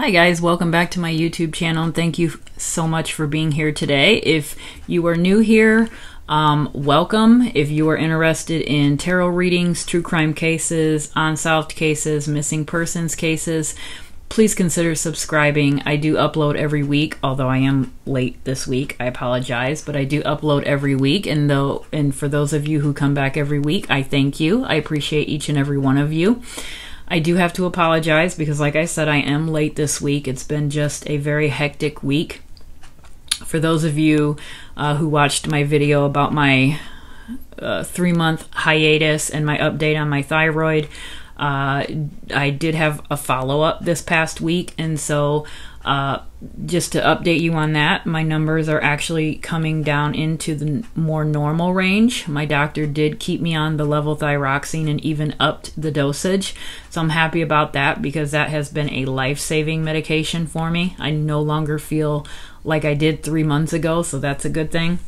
Hi guys, welcome back to my YouTube channel and thank you so much for being here today. If you are new here, welcome. If you are interested in tarot readings, true crime cases, unsolved cases, missing persons cases, please consider subscribing. I do upload every week, although I am late this week. I apologize, but I do upload every week. And for those of you who come back every week, I thank you. I appreciate each and every one of you. I do have to apologize because, like I said, I am late this week. It's been just a very hectic week. For those of you who watched my video about my 3-month hiatus and my update on my thyroid, I did have a follow-up this past week, and so just to update you on that, my numbers are actually coming down into the more normal range. My doctor did keep me on the level thyroxine and even upped the dosage, so I'm happy about that because that has been a life-saving medication for me. I no longer feel like I did 3 months ago, so that's a good thing.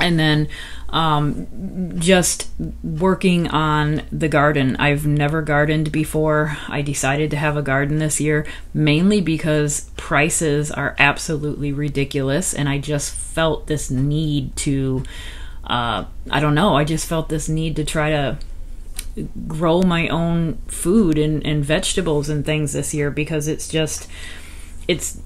And then just working on the garden. I've never gardened before. I decided to have a garden this year, mainly because prices are absolutely ridiculous. And I just felt this need to, I don't know, I just felt this need to try to grow my own food and vegetables and things this year because it's just, it's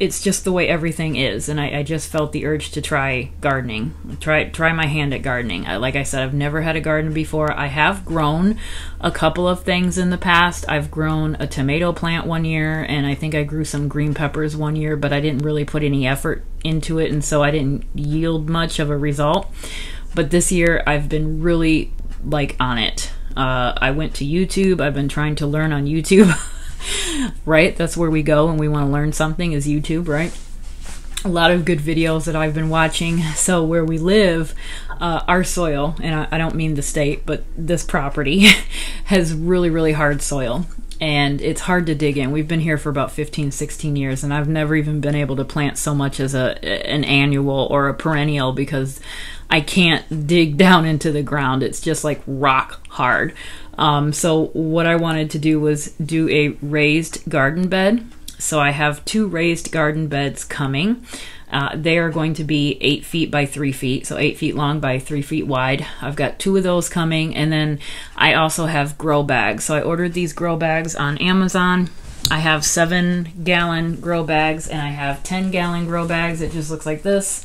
just the way everything is, and I just felt the urge to try gardening, try my hand at gardening. Like I said, I've never had a garden before. I have grown a couple of things in the past. I've grown a tomato plant one year, and I think I grew some green peppers one year, but I didn't really put any effort into it, and so I didn't yield much of a result. But this year I've been really like on it. I went to YouTube. I've been trying to learn on YouTube. Right? That's where we go when we want to learn something, is YouTube, right? A lot of good videos that I've been watching. So where we live, our soil, and I don't mean the state, but this property has really, really hard soil. And it's hard to dig in. We've been here for about 15, 16 years, and I've never even been able to plant so much as an annual or a perennial because I can't dig down into the ground. It's just like rock hard. So what I wanted to do was do a raised garden bed. So I have 2 raised garden beds coming. They are going to be 8 feet by 3 feet, so 8 feet long by 3 feet wide. I've got 2 of those coming, and then I also have grow bags. So I ordered these grow bags on Amazon. I have 7-gallon grow bags, and I have 10-gallon grow bags. It just looks like this.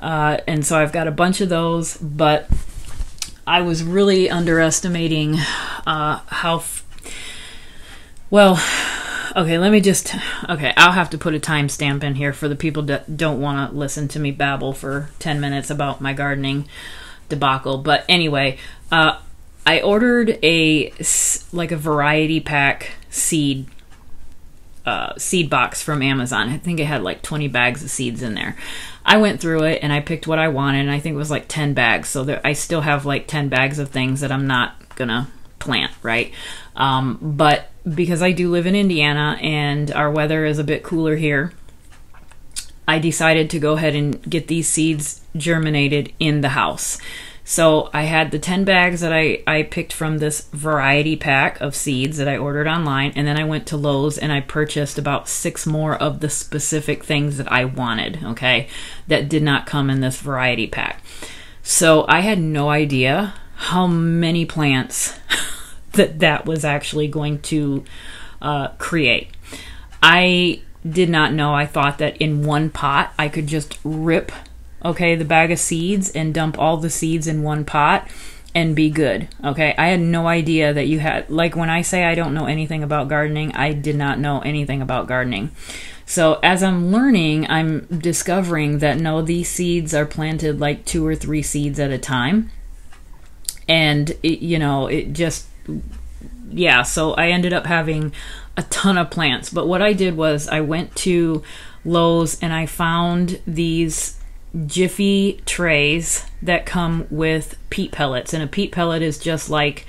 And so I've got a bunch of those, but I was really underestimating okay, I'll have to put a timestamp in here for the people that don't want to listen to me babble for 10 minutes about my gardening debacle. But anyway, I ordered a variety pack seed box from Amazon. I think it had like 20 bags of seeds in there. I went through it and I picked what I wanted, and I think it was like 10 bags. So there, I still have like 10 bags of things that I'm not gonna plant, right? But because I do live in Indiana and our weather is a bit cooler here, I decided to go ahead and get these seeds germinated in the house. So I had the 10 bags that I picked from this variety pack of seeds that I ordered online, and then I went to Lowe's and I purchased about 6 more of the specific things that I wanted, okay, that did not come in this variety pack. So I had no idea how many plants that was actually going to create. I did not know. I thought that in one pot I could just rip, okay, the bag of seeds and dump all the seeds in one pot and be good, okay? I had no idea that you had, like, when I say I don't know anything about gardening, I did not know anything about gardening. So as I'm learning, I'm discovering that no, these seeds are planted like 2 or 3 seeds at a time. And it, you know, it just, yeah, so I ended up having a ton of plants. But what I did was I went to Lowe's and I found these Jiffy trays that come with peat pellets, and a peat pellet is just like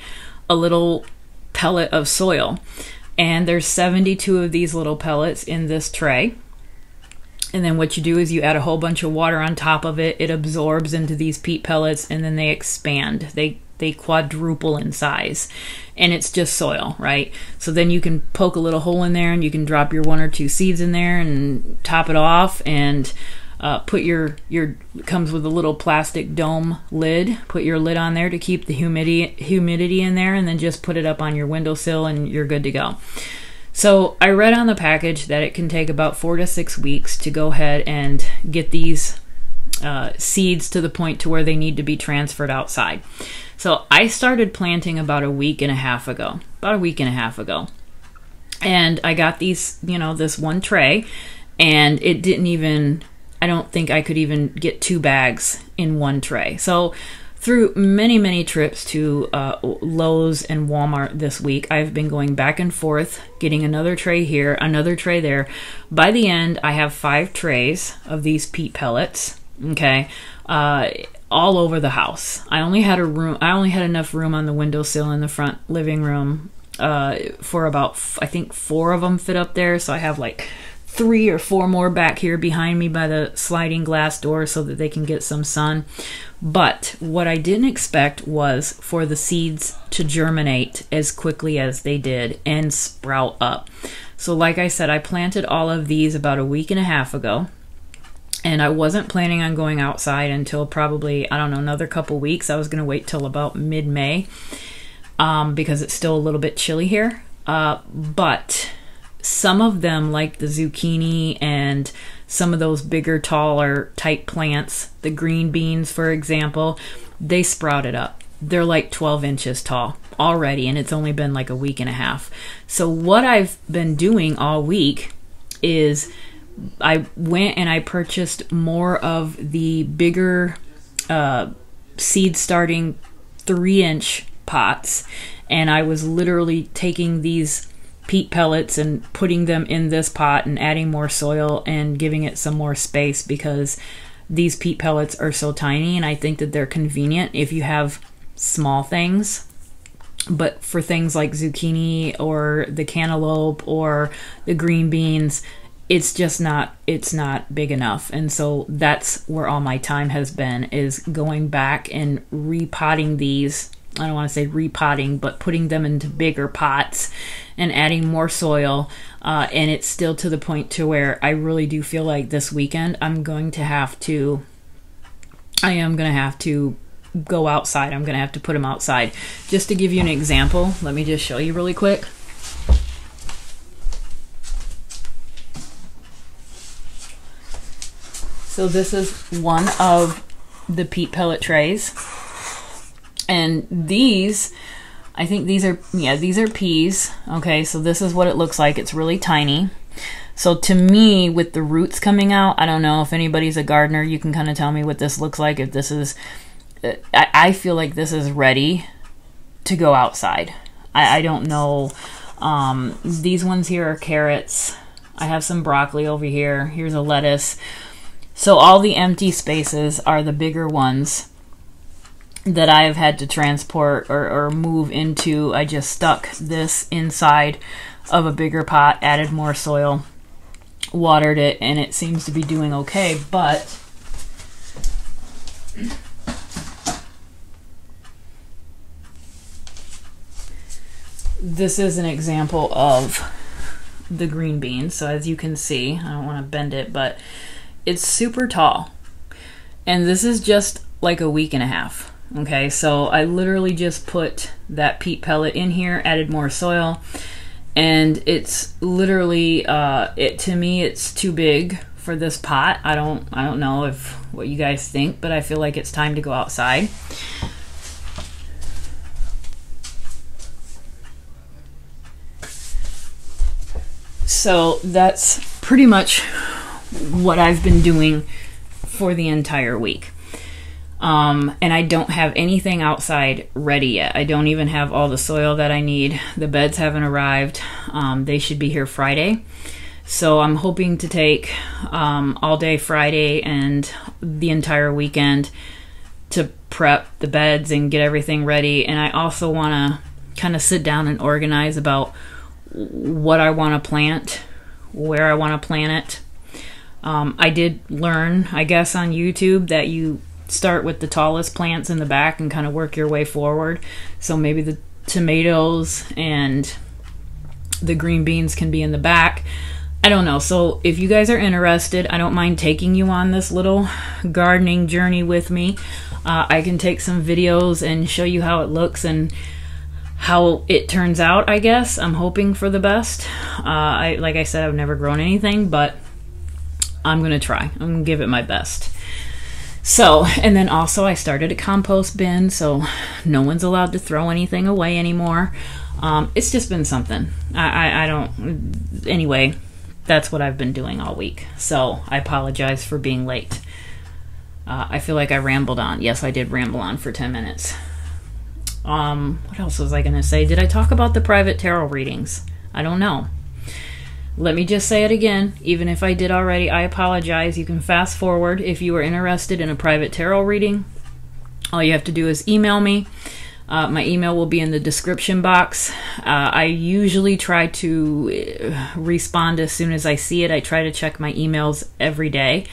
a little pellet of soil, and there's 72 of these little pellets in this tray. And then what you do is you add a whole bunch of water on top of it. It absorbs into these peat pellets, and then they expand, they They quadruple in size, and it's just soil, right? So then you can poke a little hole in there and you can drop your 1 or 2 seeds in there and top it off, and put your comes with a little plastic dome lid. Put your lid on there to keep the humidity in there, and then just put it up on your windowsill and you're good to go. So I read on the package that it can take about 4 to 6 weeks to go ahead and get these seeds to the point to where they need to be transferred outside. So I started planting about a week and a half ago, and I got these, you know, this one tray, and it didn't even, I don't think I could even get 2 bags in one tray. So through many, many trips to Lowe's and Walmart this week, I've been going back and forth, getting another tray here, another tray there. By the end, I have 5 trays of these peat pellets, okay, all over the house. I only had enough room on the windowsill in the front living room for about, I think 4 of them fit up there. So I have like 3 or 4 more back here behind me by the sliding glass door so that they can get some sun. But what I didn't expect was for the seeds to germinate as quickly as they did and sprout up. So like I said, I planted all of these about a week and a half ago, and I wasn't planning on going outside until probably, I don't know, another couple weeks. I was going to wait till about mid-May because it's still a little bit chilly here. But some of them, like the zucchini and some of those bigger, taller type plants, the green beans, for example, they sprouted up. They're like 12 inches tall already, and it's only been like a week and a half. So what I've been doing all week is I went and I purchased more of the bigger seed starting 3-inch pots, and I was literally taking these peat pellets and putting them in this pot and adding more soil and giving it some more space, because these peat pellets are so tiny, and I think that they're convenient if you have small things. But for things like zucchini or the cantaloupe or the green beans, it's just not, it's not big enough. And so that's where all my time has been, is going back and repotting these. I don't want to say repotting, but putting them into bigger pots and adding more soil. And it's still to the point to where I really do feel like this weekend I'm going to have to, I am going to have to go outside. I'm going to have to put them outside. Just to give you an example, let me just show you really quick. So this is one of the peat pellet trays. And these, I think these are, yeah, these are peas. Okay, so this is what it looks like. It's really tiny. So to me, with the roots coming out, I don't know if anybody's a gardener, you can kind of tell me what this looks like. If this is, I feel like this is ready to go outside. I don't know. These ones here are carrots. I have some broccoli over here. Here's a lettuce. So all the empty spaces are the bigger ones that I have had to transport or move into. I just stuck this inside of a bigger pot, added more soil, watered it, and it seems to be doing okay. But this is an example of the green beans. So as you can see, I don't want to bend it, but it's super tall. And this is just like a week and a half. Okay, so I literally just put that peat pellet in here, added more soil, and it's literally, to me, it's too big for this pot. I don't know if what you guys think, but I feel like it's time to go outside. So that's pretty much what I've been doing for the entire week. And I don't have anything outside ready yet. I don't even have all the soil that I need. The beds haven't arrived. They should be here Friday. So I'm hoping to take all day Friday and the entire weekend to prep the beds and get everything ready. And I also want to kind of sit down and organize about what I want to plant, where I want to plant it. I did learn, I guess, on YouTube that you start with the tallest plants in the back and kind of work your way forward. So maybe the tomatoes and the green beans can be in the back. I don't know. So if you guys are interested, I don't mind taking you on this little gardening journey with me. I can take some videos and show you how it looks and how it turns out, I guess. I'm hoping for the best. Like I said, I've never grown anything, but I'm going to try. I'm going to give it my best. So, and then also I started a compost bin, so no one's allowed to throw anything away anymore. It's just been something. I don't, anyway, that's what I've been doing all week. So I apologize for being late. I feel like I rambled on. Yes, I did ramble on for 10 minutes. What else was I going to say? Did I talk about the private tarot readings? I don't know. Let me just say it again, even if I did already, I apologize. You can fast forward if you are interested in a private tarot reading. All you have to do is email me. My email will be in the description box. I usually try to respond as soon as I see it. I try to check my emails every day.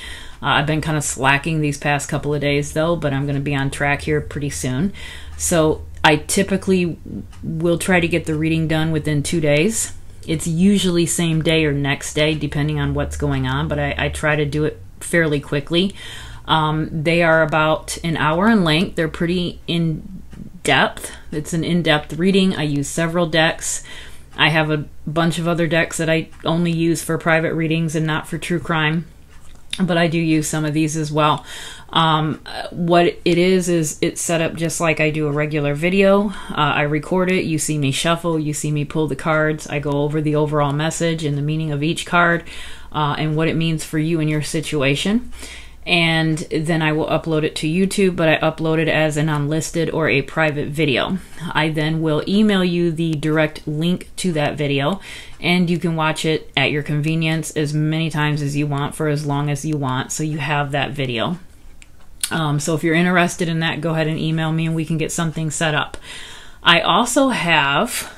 I've been kind of slacking these past couple of days though, but I'm going to be on track here pretty soon. So I typically will try to get the reading done within 2 days. It's usually same day or next day, depending on what's going on, but I try to do it fairly quickly. They are about an hour in length. They're pretty in-depth. It's an in-depth reading. I use several decks. I have a bunch of other decks that I only use for private readings and not for true crime, but I do use some of these as well. What it is it's set up just like I do a regular video. I record it, you see me shuffle, you see me pull the cards, I go over the overall message and the meaning of each card and what it means for you and your situation. And then I will upload it to YouTube, but I upload it as an unlisted or a private video. I then will email you the direct link to that video, and you can watch it at your convenience as many times as you want for as long as you want, so you have that video. So if you're interested in that, go ahead and email me and we can get something set up. I also have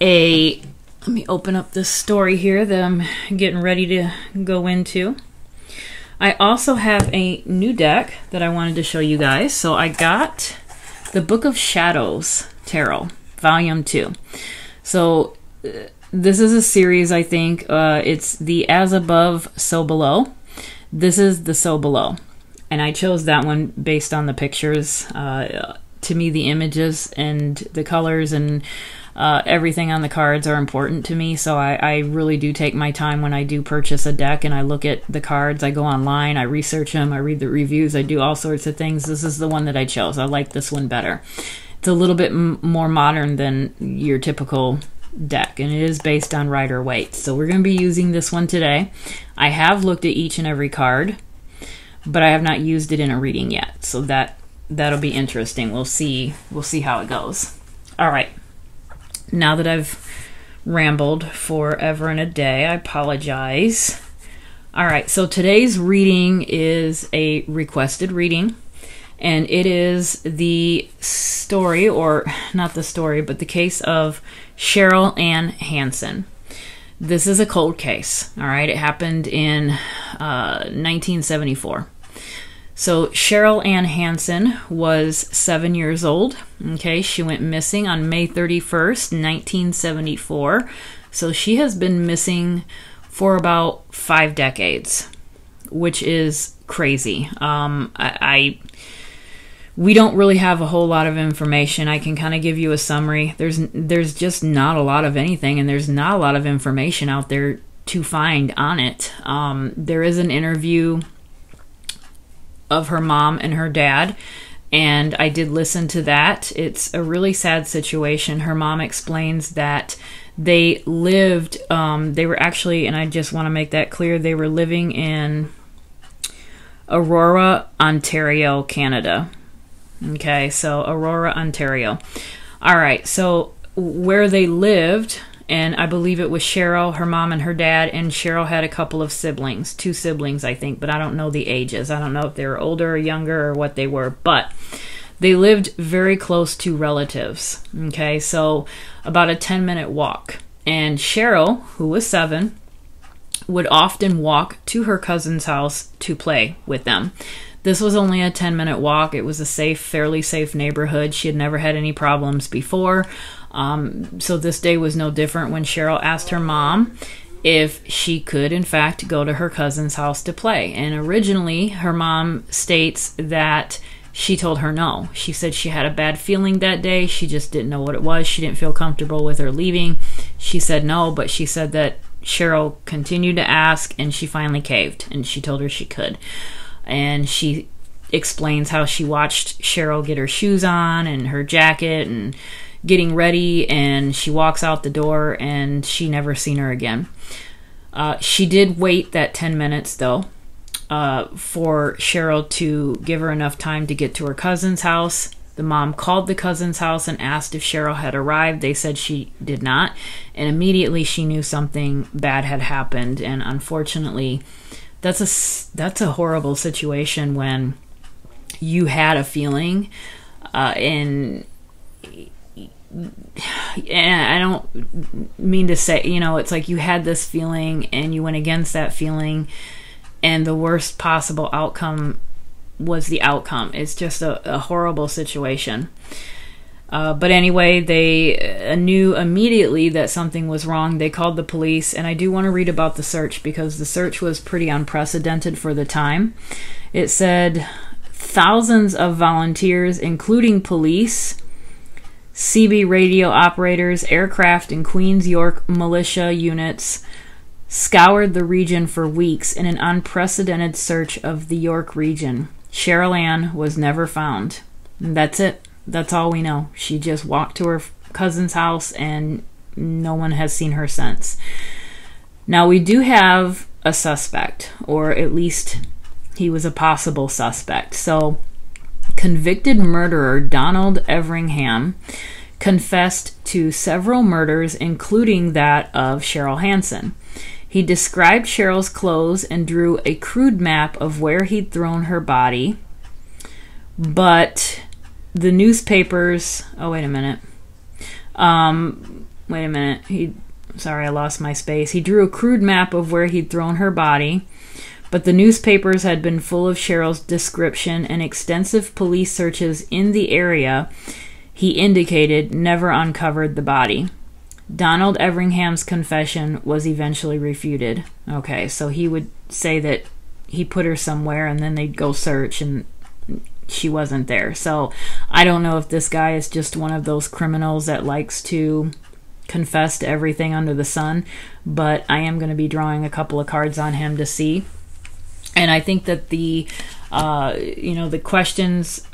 a, let me open up this story here that I'm getting ready to go into. I also have a new deck that I wanted to show you guys. So I got the Book of Shadows Tarot, Volume 2. So this is a series, I think. It's the As Above, So Below. This is the So Below. And I chose that one based on the pictures. To me, the images and the colors and everything on the cards are important to me, so I really do take my time when I do purchase a deck, and I look at the cards, I go online, I research them, I read the reviews, I do all sorts of things. This is the one that I chose. I like this one better. It's a little bit more modern than your typical deck, and it is based on Rider-Waite. So we're going to be using this one today. I have looked at each and every card, but I have not used it in a reading yet, so that'll be interesting. We'll see how it goes. All right. Now that I've rambled forever and a day, I apologize. All right, so today's reading is a requested reading, and it is the story, or not the story, but the case of Cheryl Ann Hanson. This is a cold case, all right? It happened in 1974. So Cheryl Ann Hanson was 7 years old. Okay, she went missing on May 31st, 1974. So she has been missing for about 5 decades, which is crazy. We don't really have a whole lot of information. I can kind of give you a summary. There's just not a lot of anything, and there's not a lot of information out there to find on it. There is an interview of her mom and her dad, and I did listen to that. It's a really sad situation. Her mom explains that they lived, they were actually, and I just want to make that clear, they were living in Aurora, Ontario, Canada. Okay, so Aurora, Ontario. All right, so where they lived, and I believe it was Cheryl, her mom and her dad, and Cheryl had a couple of siblings, 2 siblings, I think, but I don't know the ages. I don't know if they were older or younger or what they were, but they lived very close to relatives, okay? So about a 10-minute walk. And Cheryl, who was 7, would often walk to her cousin's house to play with them. This was only a 10-minute walk. It was a safe, fairly safe neighborhood. She had never had any problems before. So this day was no different when Cheryl asked her mom if she could, in fact, go to her cousin's house to play. And originally, her mom states that she told her no. She said she had a bad feeling that day. She just didn't know what it was. She didn't feel comfortable with her leaving. She said no, but she said that Cheryl continued to ask, and she finally caved, and she told her she could. And she explains how she watched Cheryl get her shoes on and her jacket and getting ready, and she walks out the door, and she never seen her again. She did wait that 10 minutes, though, for Cheryl to give her enough time to get to her cousin's house. The mom called the cousin's house and asked if Cheryl had arrived. They said she did not, and immediately she knew something bad had happened. And unfortunately, that's a horrible situation when you had a feeling, and I don't mean to say, you know, it's like you had this feeling and you went against that feeling, and the worst possible outcome was the outcome. It's just a horrible situation. But anyway, they knew immediately that something was wrong. They called the police, and I do want to read about the search because the search was pretty unprecedented for the time. It said thousands of volunteers, including police, CB radio operators, aircraft, and Queens York militia units scoured the region for weeks in an unprecedented search of the York region. Cheryl Ann was never found. And that's it. That's all we know. She just walked to her cousin's house, and no one has seen her since. Now, we do have a suspect, or at least he was a possible suspect. So, convicted murderer Donald Everingham confessed to several murders, including that of Cheryl Hanson. He described Cheryl's clothes and drew a crude map of where he'd thrown her body, but the newspapers... Oh, wait a minute. Wait a minute. Sorry, I lost my space. He drew a crude map of where he'd thrown her body, but the newspapers had been full of Cheryl's description, and extensive police searches in the area, he indicated, never uncovered the body. Donald Everingham's confession was eventually refuted. Okay, so he would say that he put her somewhere, and then they'd go search, and she wasn't there. So I don't know if this guy is just one of those criminals that likes to confess to everything under the sun, but I am going to be drawing a couple of cards on him to see. And I think that the, you know, the questions,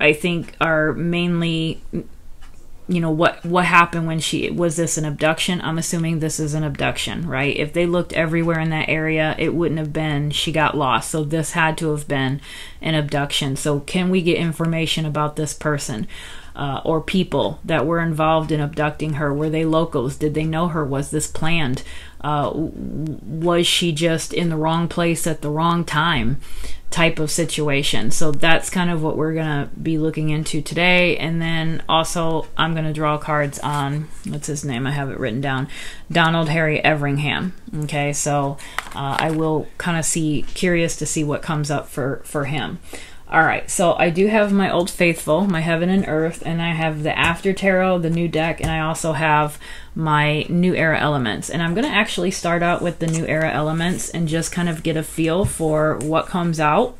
I think, are mainly, you know, what happened when she... Was this an abduction? I'm assuming this is an abduction, right? If they looked everywhere in that area, it wouldn't have been she got lost. So this had to have been an abduction. So can we get information about this person or people that were involved in abducting her? Were they locals? Did they know her? Was this planned? Was she just in the wrong place at the wrong time type of situation? So that's kind of what we're going to be looking into today. And then also I'm going to draw cards on, what's his name? I have it written down. Donald Harry Everingham. Okay, so I will kind of curious to see what comes up for him. All right, so I do have my Old Faithful, my Heaven and Earth, and I have the After Tarot, the new deck, and I also have my New Era Elements. And I'm going to actually start out with the New Era Elements and just kind of get a feel for what comes out.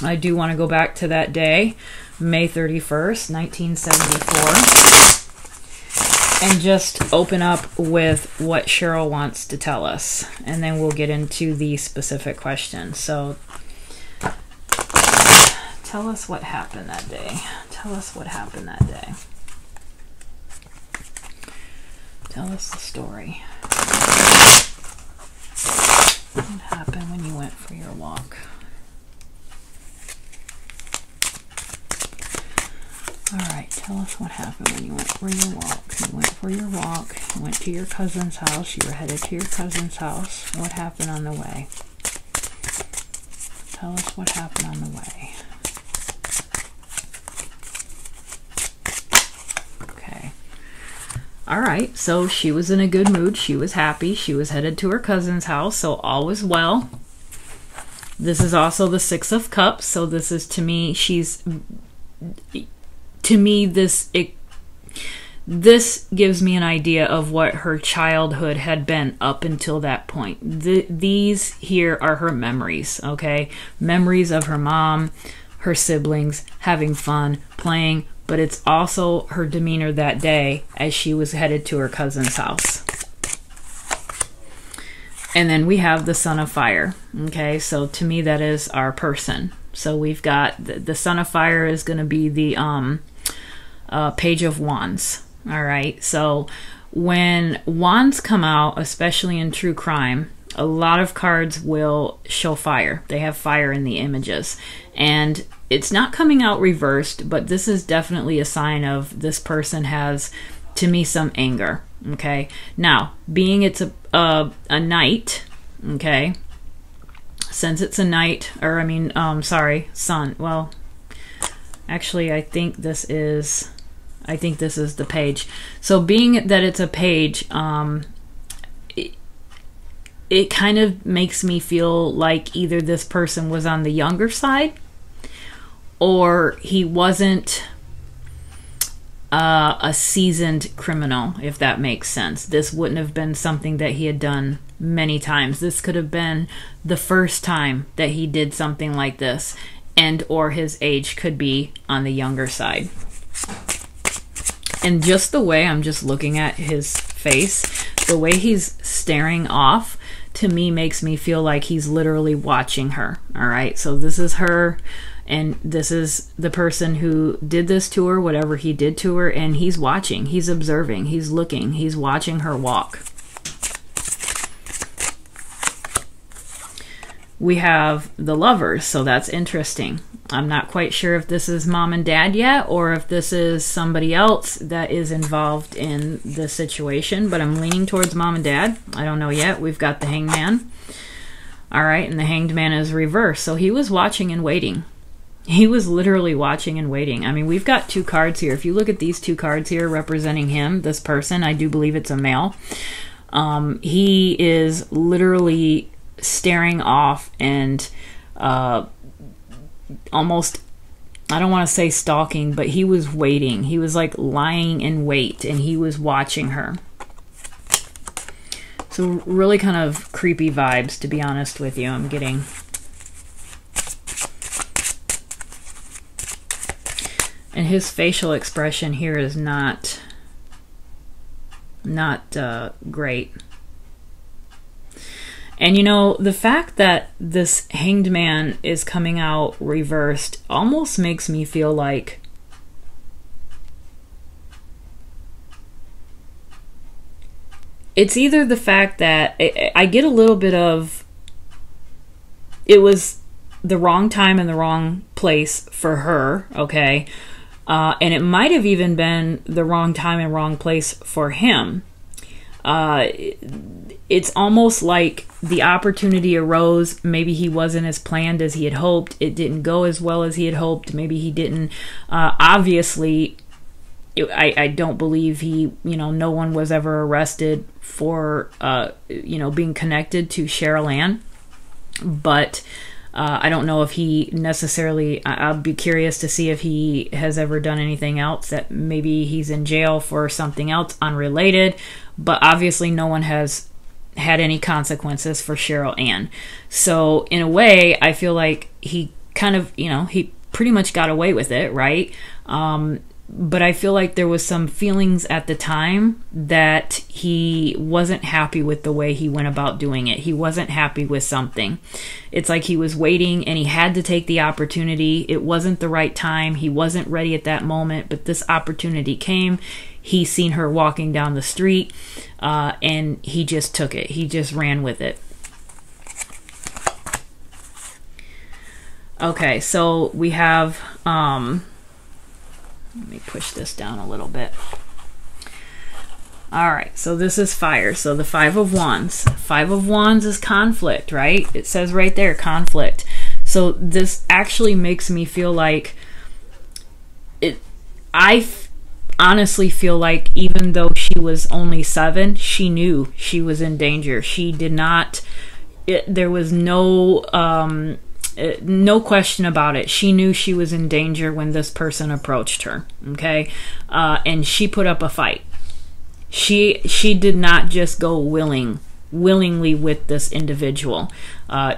I do want to go back to that day, May 31st, 1974, and just open up with what Cheryl wants to tell us. And then we'll get into the specific questions. So... tell us what happened that day. Tell us what happened that day. Tell us the story. What happened when you went for your walk? Alright, tell us what happened when you went for your walk. You went for your walk, you went to your cousin's house, you were headed to your cousin's house. What happened on the way? Tell us what happened on the way. All right, so she was in a good mood. She was happy. She was headed to her cousin's house, so all was well. This is also the Six of Cups. So this is, to me, she's, to me, this gives me an idea of what her childhood had been up until that point. These here are her memories, okay? Memories of her mom, her siblings, having fun, playing, but it's also her demeanor that day as she was headed to her cousin's house. And then we have the Sun of Fire, okay? So to me, that is our person. So we've got the Sun of Fire is going to be the Page of Wands. All right, so when wands come out, especially in true crime, a lot of cards will show fire. They have fire in the images, and it's not coming out reversed, but this is definitely a sign of this person has, to me, some anger. Okay, now being it's a night, okay, since it's a night, or I mean, sorry, sun. Well, actually, I think this is the page. So being that it's a page, it kind of makes me feel like either this person was on the younger side, or he wasn't a seasoned criminal, if that makes sense. This wouldn't have been something that he had done many times. This could have been the first time that he did something like this, and or his age could be on the younger side. And just the way I'm just looking at his face, the way he's staring off, to me makes me feel like he's literally watching her. All right, so this is her, and this is the person who did this to her, whatever he did to her, and he's watching, he's observing, he's looking, he's watching her walk. We have the Lovers, so that's interesting. I'm not quite sure if this is mom and dad yet, or if this is somebody else that is involved in the situation, but I'm leaning towards mom and dad. I don't know yet. We've got the Hanged Man. All right, and the Hanged Man is reversed, so he was watching and waiting. He was literally watching and waiting. I mean, we've got two cards here. If you look at these two cards here representing him, this person, I do believe it's a male. He is literally staring off and almost, I don't want to say stalking, but he was waiting. He was like lying in wait, and he was watching her. So really kind of creepy vibes, to be honest with you, I'm getting. And his facial expression here is not great. And you know, the fact that this Hanged Man is coming out reversed almost makes me feel like it's either the fact that I get a little bit of it was the wrong time and the wrong place for her, okay? And it might have even been the wrong time and wrong place for him. It's almost like the opportunity arose. Maybe he wasn't as planned as he had hoped. It didn't go as well as he had hoped. Maybe he didn't. Obviously, I don't believe he, you know, no one was ever arrested for, you know, being connected to Cheryl Ann. But I don't know if he necessarily, I'll be curious to see if he has ever done anything else, that maybe he's in jail for something else unrelated, but obviously no one has had any consequences for Cheryl Ann. So in a way, I feel like he kind of, you know, he pretty much got away with it, right? But I feel like there was some feelings at the time that he wasn't happy with the way he went about doing it. He wasn't happy with something. It's like he was waiting and he had to take the opportunity. It wasn't the right time. He wasn't ready at that moment, but this opportunity came. He seen her walking down the street, and he just took it. He just ran with it. Okay, so we have... let me push this down a little bit. All right, so this is fire. So the Five of Wands. Five of Wands is conflict, right? It says right there, conflict. So this actually makes me feel like it. I honestly feel like even though she was only 7, she knew she was in danger. She did not. There was no No question about it. She knew she was in danger when this person approached her, okay? And she put up a fight. She did not just go willingly with this individual.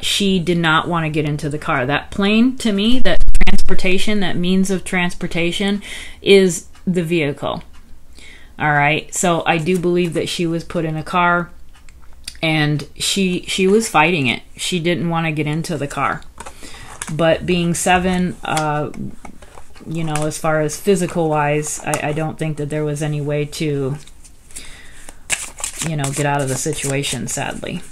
She did not want to get into the car. That plane, to me, that transportation, that means of transportation is the vehicle. All right, so I do believe that she was put in a car and she was fighting it. She didn't want to get into the car. But being seven, you know, as far as physical wise, I don't think that there was any way to, you know, get out of the situation, sadly.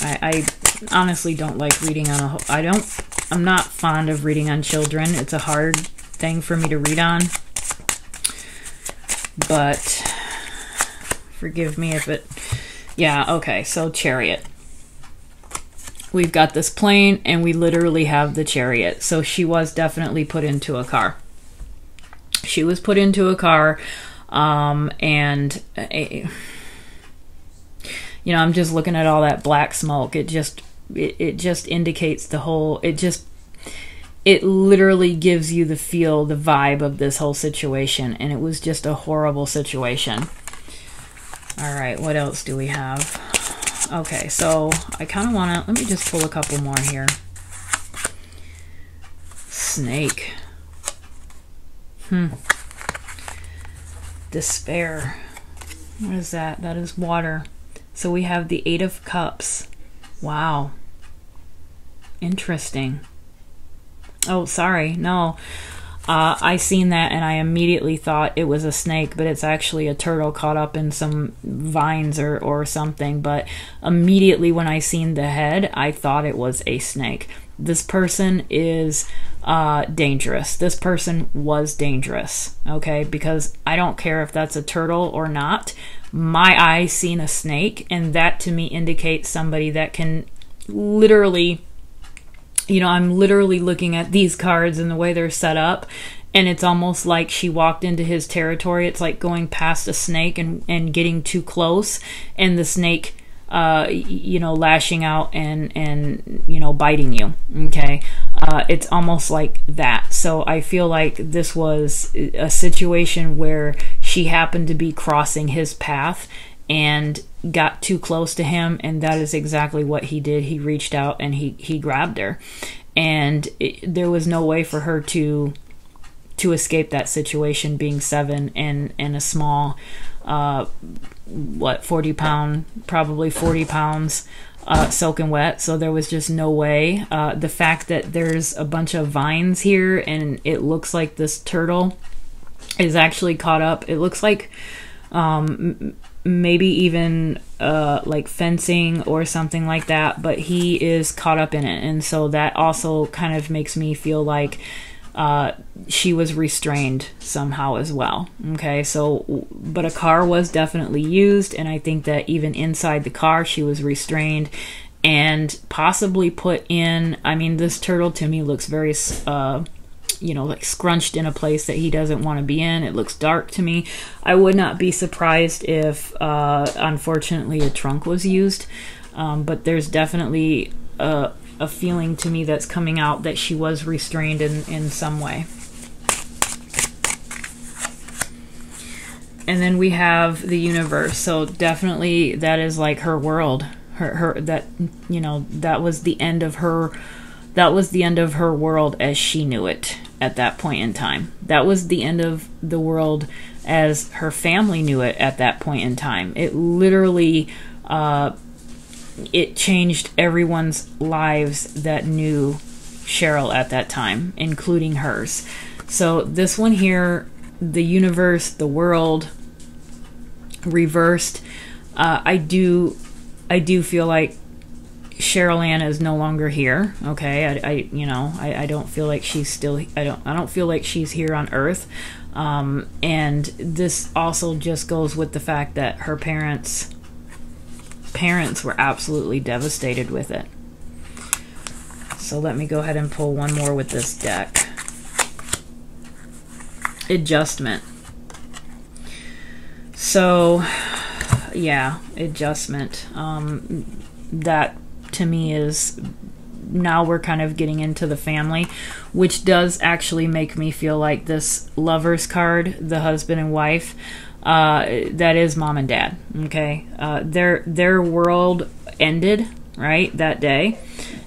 I honestly don't like reading on a... I'm not fond of reading on children. It's a hard thing for me to read on. But forgive me if it... Yeah, okay, so Chariot. We've got this plane, and we literally have the Chariot. So she was definitely put into a car. She was put into a car, and... you know, I'm just looking at all that black smoke. It just indicates the whole, it literally gives you the feel, the vibe of this whole situation. And it was just a horrible situation. All right, what else do we have? Okay, so I kind of want to, let me just pull a couple more here. Snake. Despair. What is that? That is water. So we have the Eight of Cups. Wow. Interesting. Oh, sorry. No. I seen that and I immediately thought it was a snake, but it's actually a turtle caught up in some vines or something. But immediately when I seen the head, I thought it was a snake. This person is dangerous. This person was dangerous, okay? Because I don't care if that's a turtle or not. My eye seen a snake, and that to me indicates somebody that can literally, you know, I'm literally looking at these cards and the way they're set up, and it's almost like she walked into his territory. It's like going past a snake and getting too close, and the snake, you know, lashing out and you know, biting you, okay? It's almost like that. So I feel like this was a situation where she happened to be crossing his path and got too close to him, and that is exactly what he did. He reached out and he grabbed her, and there was no way for her to escape that situation, being seven and a small, what, 40 pounds, soaking wet. So there was just no way. The fact that there's a bunch of vines here and it looks like this turtle is actually caught up. It looks like maybe even like fencing or something like that, but he is caught up in it. And so that also kind of makes me feel like she was restrained somehow as well, okay? So, but a car was definitely used, and I think that even inside the car she was restrained and possibly put in. I mean, this turtle to me looks very you know, like scrunched in a place that he doesn't want to be in. It looks dark to me. I would not be surprised if unfortunately a trunk was used, but there's definitely a feeling to me that's coming out that she was restrained in some way. And then we have the universe. So definitely that is like her world, her that, you know, that was the end of her. That was the end of her world as she knew it at that point in time. That was the end of the world as her family knew it at that point in time. It literally, it changed everyone's lives that knew Cheryl at that time, including hers. So this one here, the universe, the world, reversed. I do feel like Cheryl Ann is no longer here, okay? You know, I don't feel like she's still, I don't feel like she's here on Earth. And this also just goes with the fact that her parents were absolutely devastated with it. So let me go ahead and pull one more with this deck. Adjustment. So, yeah, adjustment. That to me is now we're kind of getting into the family, which does actually make me feel like this Lovers card, the husband and wife, that is mom and dad. Okay, their world ended right that day,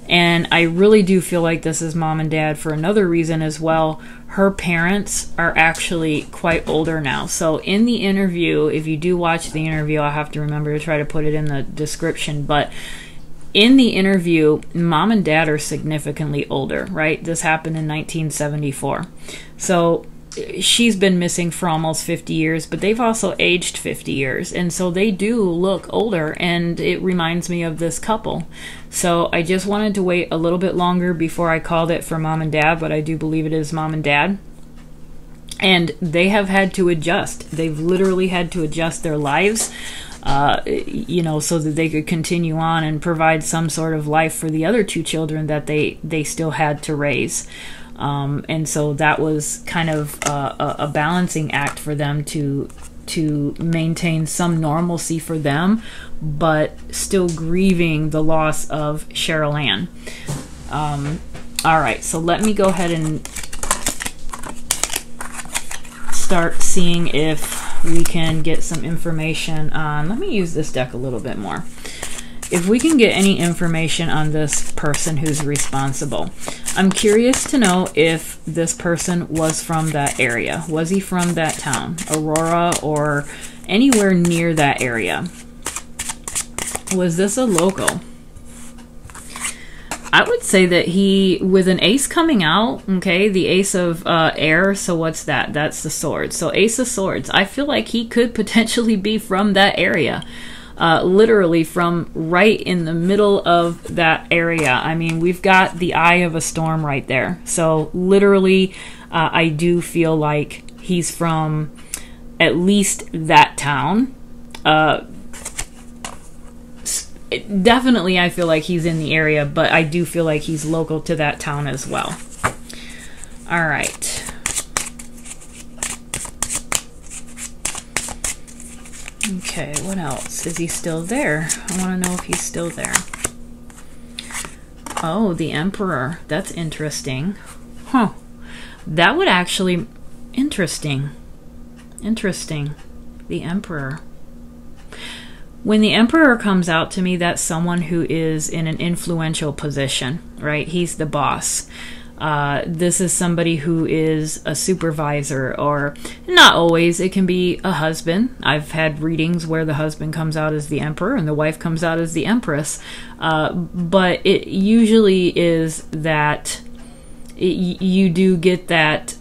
and I really do feel like this is mom and dad for another reason as well. Her parents are actually quite older now. So in the interview, if you do watch the interview, I'll have to remember to try to put it in the description, but in the interview, mom and dad are significantly older, right? This happened in 1974. So she's been missing for almost 50 years, but they've also aged 50 years. And so they do look older, and it reminds me of this couple. So I just wanted to wait a little bit longer before I called it for mom and dad, but I do believe it is mom and dad. And they have had to adjust. They've literally had to adjust their lives, you know, so that they could continue on and provide some sort of life for the other two children that they still had to raise. And so that was kind of a balancing act for them to maintain some normalcy for them, but still grieving the loss of Cheryl Ann. All right, so let me go ahead and start seeing if we can get some information on, let me use this deck a little bit more. If we can get any information on this person who's responsible. I'm curious to know if this person was from that area. Was he from that town, Aurora, or anywhere near that area? Was this a local? I would say that he, with an ace coming out, okay, the ace of air, so what's that? That's the sword. So ace of swords. I feel like he could potentially be from that area. Literally from right in the middle of that area. I mean, we've got the eye of a storm right there. So literally, I do feel like he's from at least that town. Definitely, I feel like he's in the area, but I do feel like he's local to that town as well. All right. Okay, what else? Is he still there? I want to know if he's still there. Oh, the Emperor. That's interesting. Huh. That would actually... Interesting. Interesting. The Emperor. When the Emperor comes out to me, that's someone who is in an influential position, right? He's the boss. This is somebody who is a supervisor, or not always, it can be a husband. I've had readings where the husband comes out as the Emperor and the wife comes out as the Empress, but it usually is that you do get that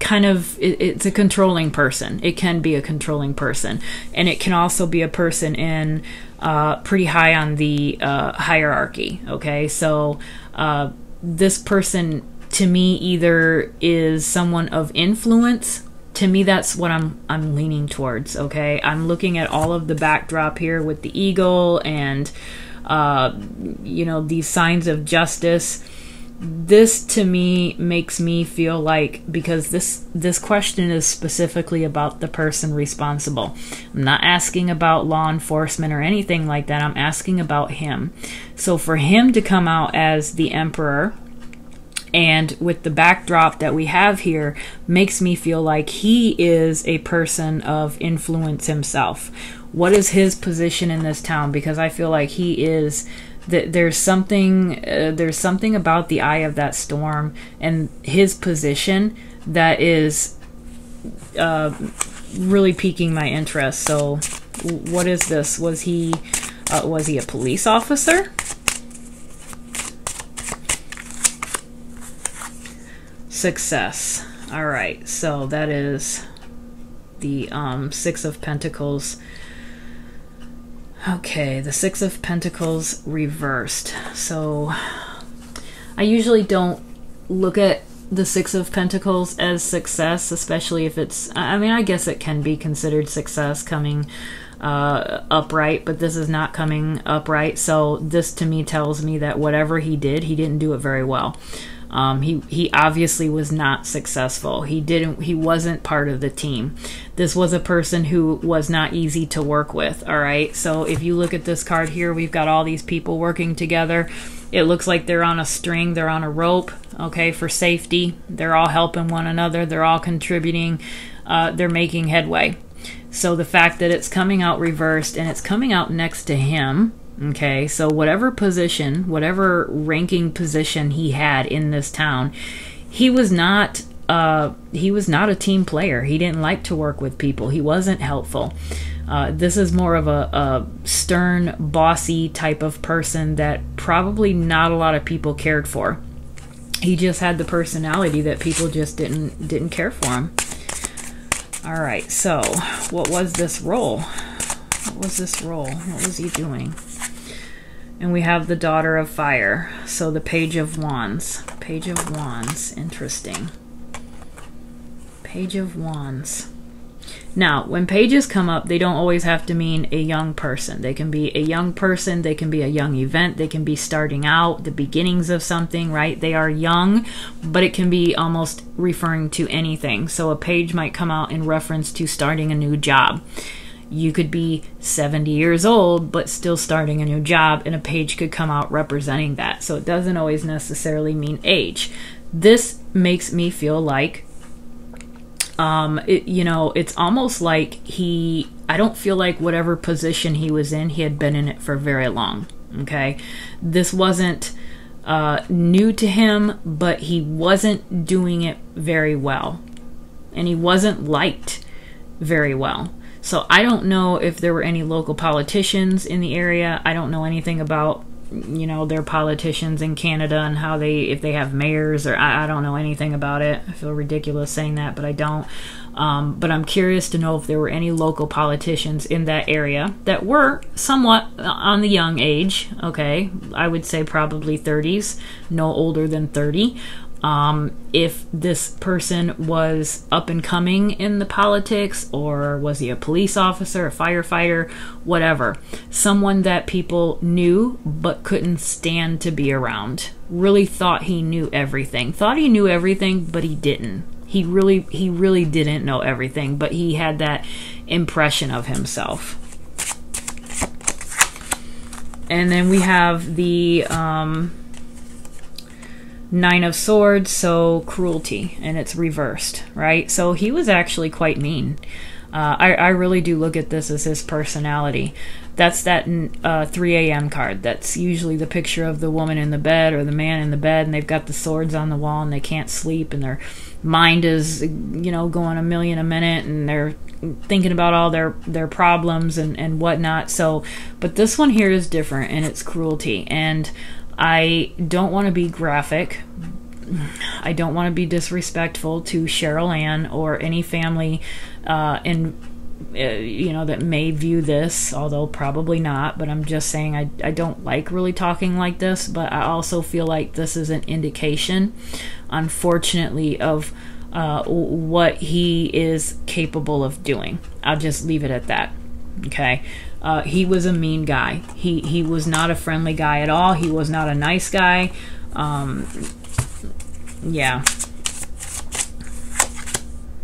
kind of, it's a controlling person. It can be a controlling person, and it can also be a person in pretty high on the hierarchy. Okay, so this person to me either is someone of influence. To me, that's what I'm leaning towards. Okay, I'm looking at all of the backdrop here with the eagle and you know, these signs of justice. This to me makes me feel like, because this question is specifically about the person responsible. I'm not asking about law enforcement or anything like that. I'm asking about him. So for him to come out as the Emperor, and with the backdrop that we have here, makes me feel like he is a person of influence himself. What is his position in this town? Because I feel like he is... there's something about the eye of that storm and his position that is really piquing my interest. So, what is this? Was he a police officer? Success. All right. So that is the Six of Pentacles. Okay, the Six of Pentacles reversed. So I usually don't look at the Six of Pentacles as success, especially if it's, I mean, I guess it can be considered success coming upright, but this is not coming upright. So this to me tells me that whatever he did, he didn't do it very well. He obviously was not successful. He wasn't part of the team. This was a person who was not easy to work with. All right. So if you look at this card here, we've got all these people working together. It looks like they're on a string, they're on a rope, okay, for safety. They're all helping one another. They're all contributing. They're making headway. So the fact that it's coming out reversed and it's coming out next to him, okay, so whatever position, whatever ranking position he had in this town, he was not a team player. He didn't like to work with people. He wasn't helpful. This is more of a stern, bossy type of person that probably not a lot of people cared for. He just had the personality that people just didn't care for him. All right, so what was this role? What was this role? What was he doing? And we have the Daughter of Fire. So the Page of Wands. Page of Wands. Interesting. Page of Wands. Now, when pages come up, they don't always have to mean a young person. They can be a young person. They can be a young event. They can be starting out, the beginnings of something, right? They are young, but it can be almost referring to anything. So a page might come out in reference to starting a new job. You could be 70 years old, but still starting a new job, and a page could come out representing that. So it doesn't always necessarily mean age. This makes me feel like you know, it's almost like he, I don't feel like whatever position he was in, he had been in it for very long. Okay. This wasn't, new to him, but he wasn't doing it very well, and he wasn't liked very well. So I don't know if there were any local politicians in the area. I don't know anything about, you know, their politicians in Canada and how they, if they have mayors or I don't know anything about it. I feel ridiculous saying that, but I don't. But I'm curious to know if there were any local politicians in that area that were somewhat on the young age. Okay. I would say probably 30s, no older than 30. If this person was up and coming in the politics, or was he a police officer, a firefighter, whatever. Someone that people knew but couldn't stand to be around. Really thought he knew everything. Thought he knew everything, but he didn't. He really didn't know everything, but he had that impression of himself. And then we have the, Nine of Swords, so cruelty, and it's reversed, right? So he was actually quite mean. I really do look at this as his personality. That's that 3 a.m. card. That's usually the picture of the woman in the bed or the man in the bed, and they've got the swords on the wall, and they can't sleep, and their mind is, you know, going a million a minute, and they're thinking about all their problems and whatnot. So, but this one here is different, and it's cruelty. And I don't want to be graphic. I don't want to be disrespectful to Cheryl Ann or any family, you know, that may view this, although probably not. But I'm just saying I don't like really talking like this, but I also feel like this is an indication, unfortunately, of what he is capable of doing. I'll just leave it at that. Okay. He was a mean guy. He was not a friendly guy at all. He was not a nice guy. Yeah.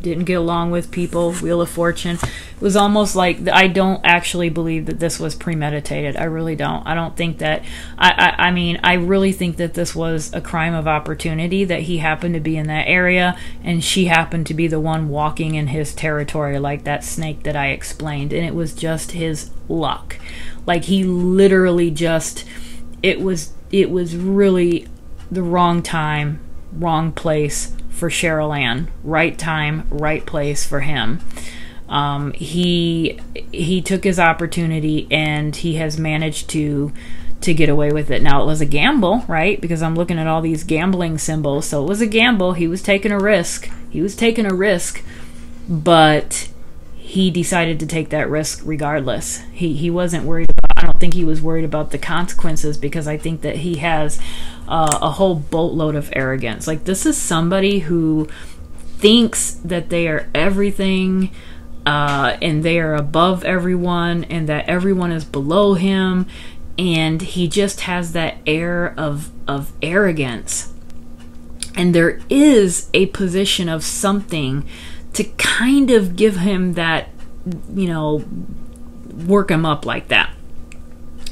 Didn't get along with people. Wheel of Fortune. It was almost like I don't actually believe that this was premeditated. I really don't. I don't think that. I mean, I really think that this was a crime of opportunity, that he happened to be in that area and she happened to be the one walking in his territory, like that snake that I explained. And it was just his luck. Like he literally just, it was really the wrong time, wrong place for Cheryl Ann. Right time, right place for him. He took his opportunity, and he has managed to get away with it. Now, it was a gamble, right? Because I'm looking at all these gambling symbols. So it was a gamble. He was taking a risk. He was taking a risk, but he decided to take that risk regardless. He wasn't worried about, I don't think he was worried about the consequences, because I think that he has a whole boatload of arrogance. Like, this is somebody who thinks that they are everything, and they are above everyone, and that everyone is below him, and he just has that air of arrogance And there is a position of something to kind of give him that, you know, work him up like that.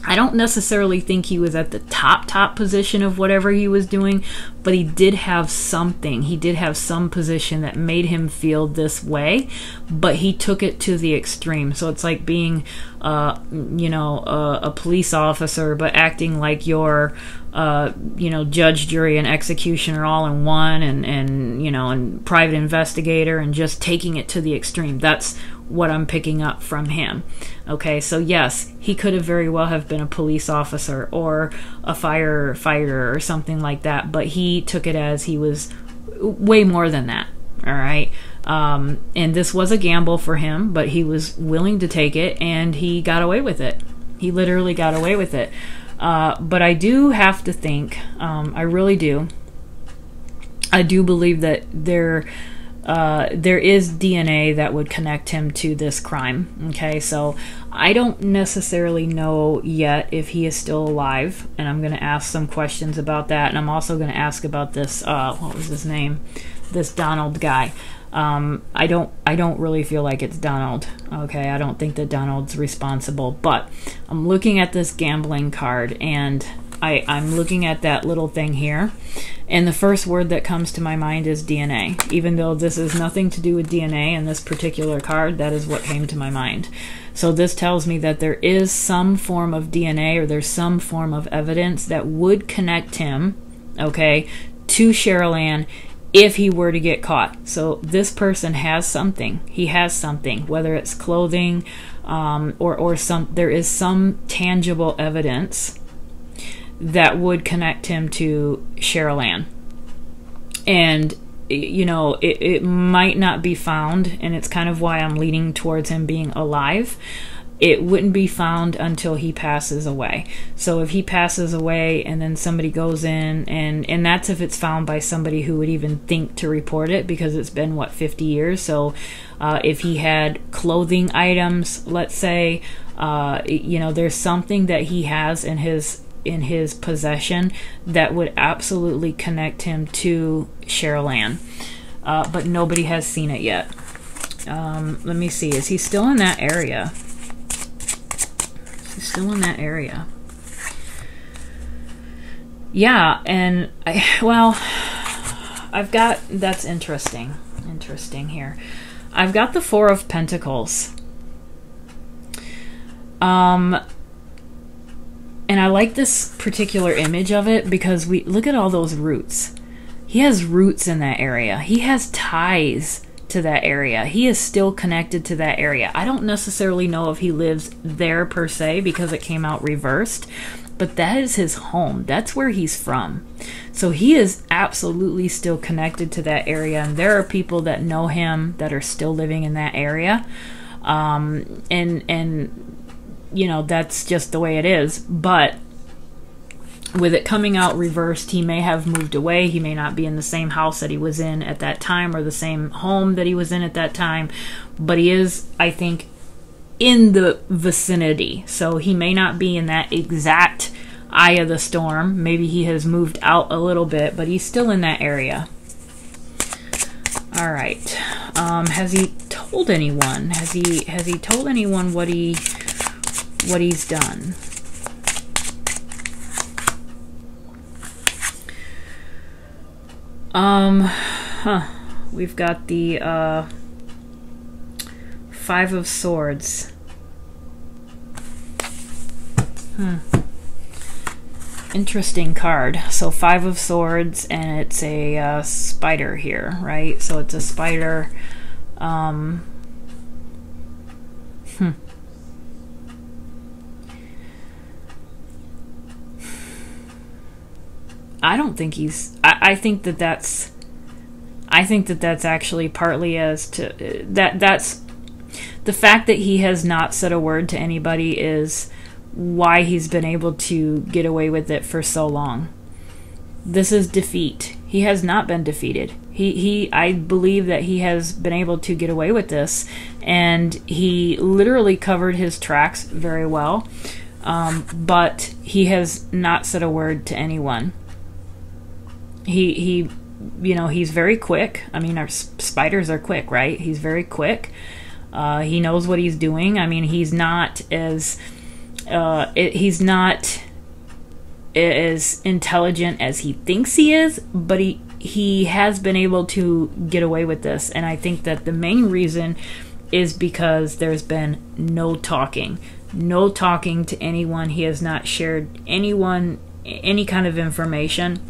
I don't necessarily think he was at the top position of whatever he was doing, but he did have something. He did have some position that made him feel this way, but he took it to the extreme. So it's like being, you know, a police officer, but acting like you're, you know, judge, jury, and executioner all in one, and you know, and private investigator, and just taking it to the extreme. That's what I'm picking up from him. Okay, so yes, he could have very well have been a police officer or a firefighter or something like that, but he took it as he was way more than that. All right, and this was a gamble for him, but he was willing to take it, and he got away with it. He literally got away with it. But I do have to think, I really do. I do believe that there is DNA that would connect him to this crime. Okay, so I don't necessarily know yet if he is still alive, and I'm going to ask some questions about that, and I'm also going to ask about this, what was his name, this Donald guy. I don't really feel like it's Donald. Okay, I don't think that Donald's responsible, but I'm looking at this gambling card, and I'm looking at that little thing here, and the first word that comes to my mind is DNA. Even though this is nothing to do with DNA in this particular card, that is what came to my mind. So this tells me that there is some form of DNA, or there's some form of evidence that would connect him, okay, to Cheryl Ann if he were to get caught. So this person has something. He has something, whether it's clothing, or there is some tangible evidence that would connect him to Cheryl Ann. And, you know, it might not be found, and it's kind of why I'm leaning towards him being alive. It wouldn't be found until he passes away. So if he passes away and then somebody goes in, and that's if it's found by somebody who would even think to report it, because it's been, what, 50 years? So if he had clothing items, let's say, you know, there's something that he has in his possession that would absolutely connect him to Cheryl Ann, but nobody has seen it yet. Let me see, is he still in that area? He's still in that area. Yeah, and I've got, that's interesting here. I've got the Four of Pentacles. And I like this particular image of it because we look at all those roots. He has roots in that area. He has ties to that area. He is still connected to that area. I don't necessarily know if he lives there per se because it came out reversed, but that is his home. That's where he's from. So he is absolutely still connected to that area, and there are people that know him that are still living in that area. And you know, that's just the way it is. But with it coming out reversed, he may have moved away. He may not be in the same house that he was in at that time, or the same home that he was in at that time, but he is, I think, in the vicinity. So he may not be in that exact eye of the storm. Maybe he has moved out a little bit, but he's still in that area. All right. Has he told anyone? Has he told anyone what he's done? We've got the Five of Swords. Interesting card. So Five of Swords, and it's a spider here, right? So it's a spider. I don't think he's, I think that that's, I think that that's actually partly as to, that's, the fact that he has not said a word to anybody is why he's been able to get away with it for so long. This is defeat. He has not been defeated. He I believe that he has been able to get away with this, and he literally covered his tracks very well, but he has not said a word to anyone. He you know, he's very quick. I mean, our spiders are quick, right? He's very quick. He knows what he's doing. I mean, he's not as intelligent as he thinks he is, but he has been able to get away with this. And I think that the main reason is because there's been no talking. No talking to anyone. He has not shared anyone any kind of information,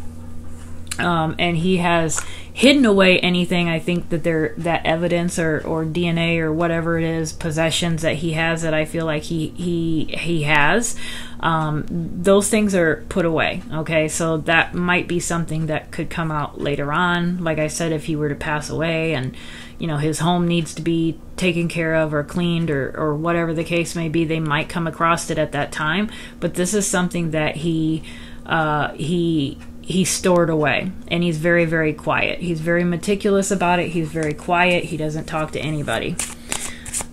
and he has hidden away anything. I think that that evidence or DNA or whatever it is, possessions that he has, that I feel like he has, those things are put away. Okay, so that might be something that could come out later on. Like I said, if he were to pass away and, you know, his home needs to be taken care of or cleaned or whatever the case may be, they might come across it at that time. But this is something that he stored away, and he's very, very quiet. He's very meticulous about it. He's very quiet. He doesn't talk to anybody.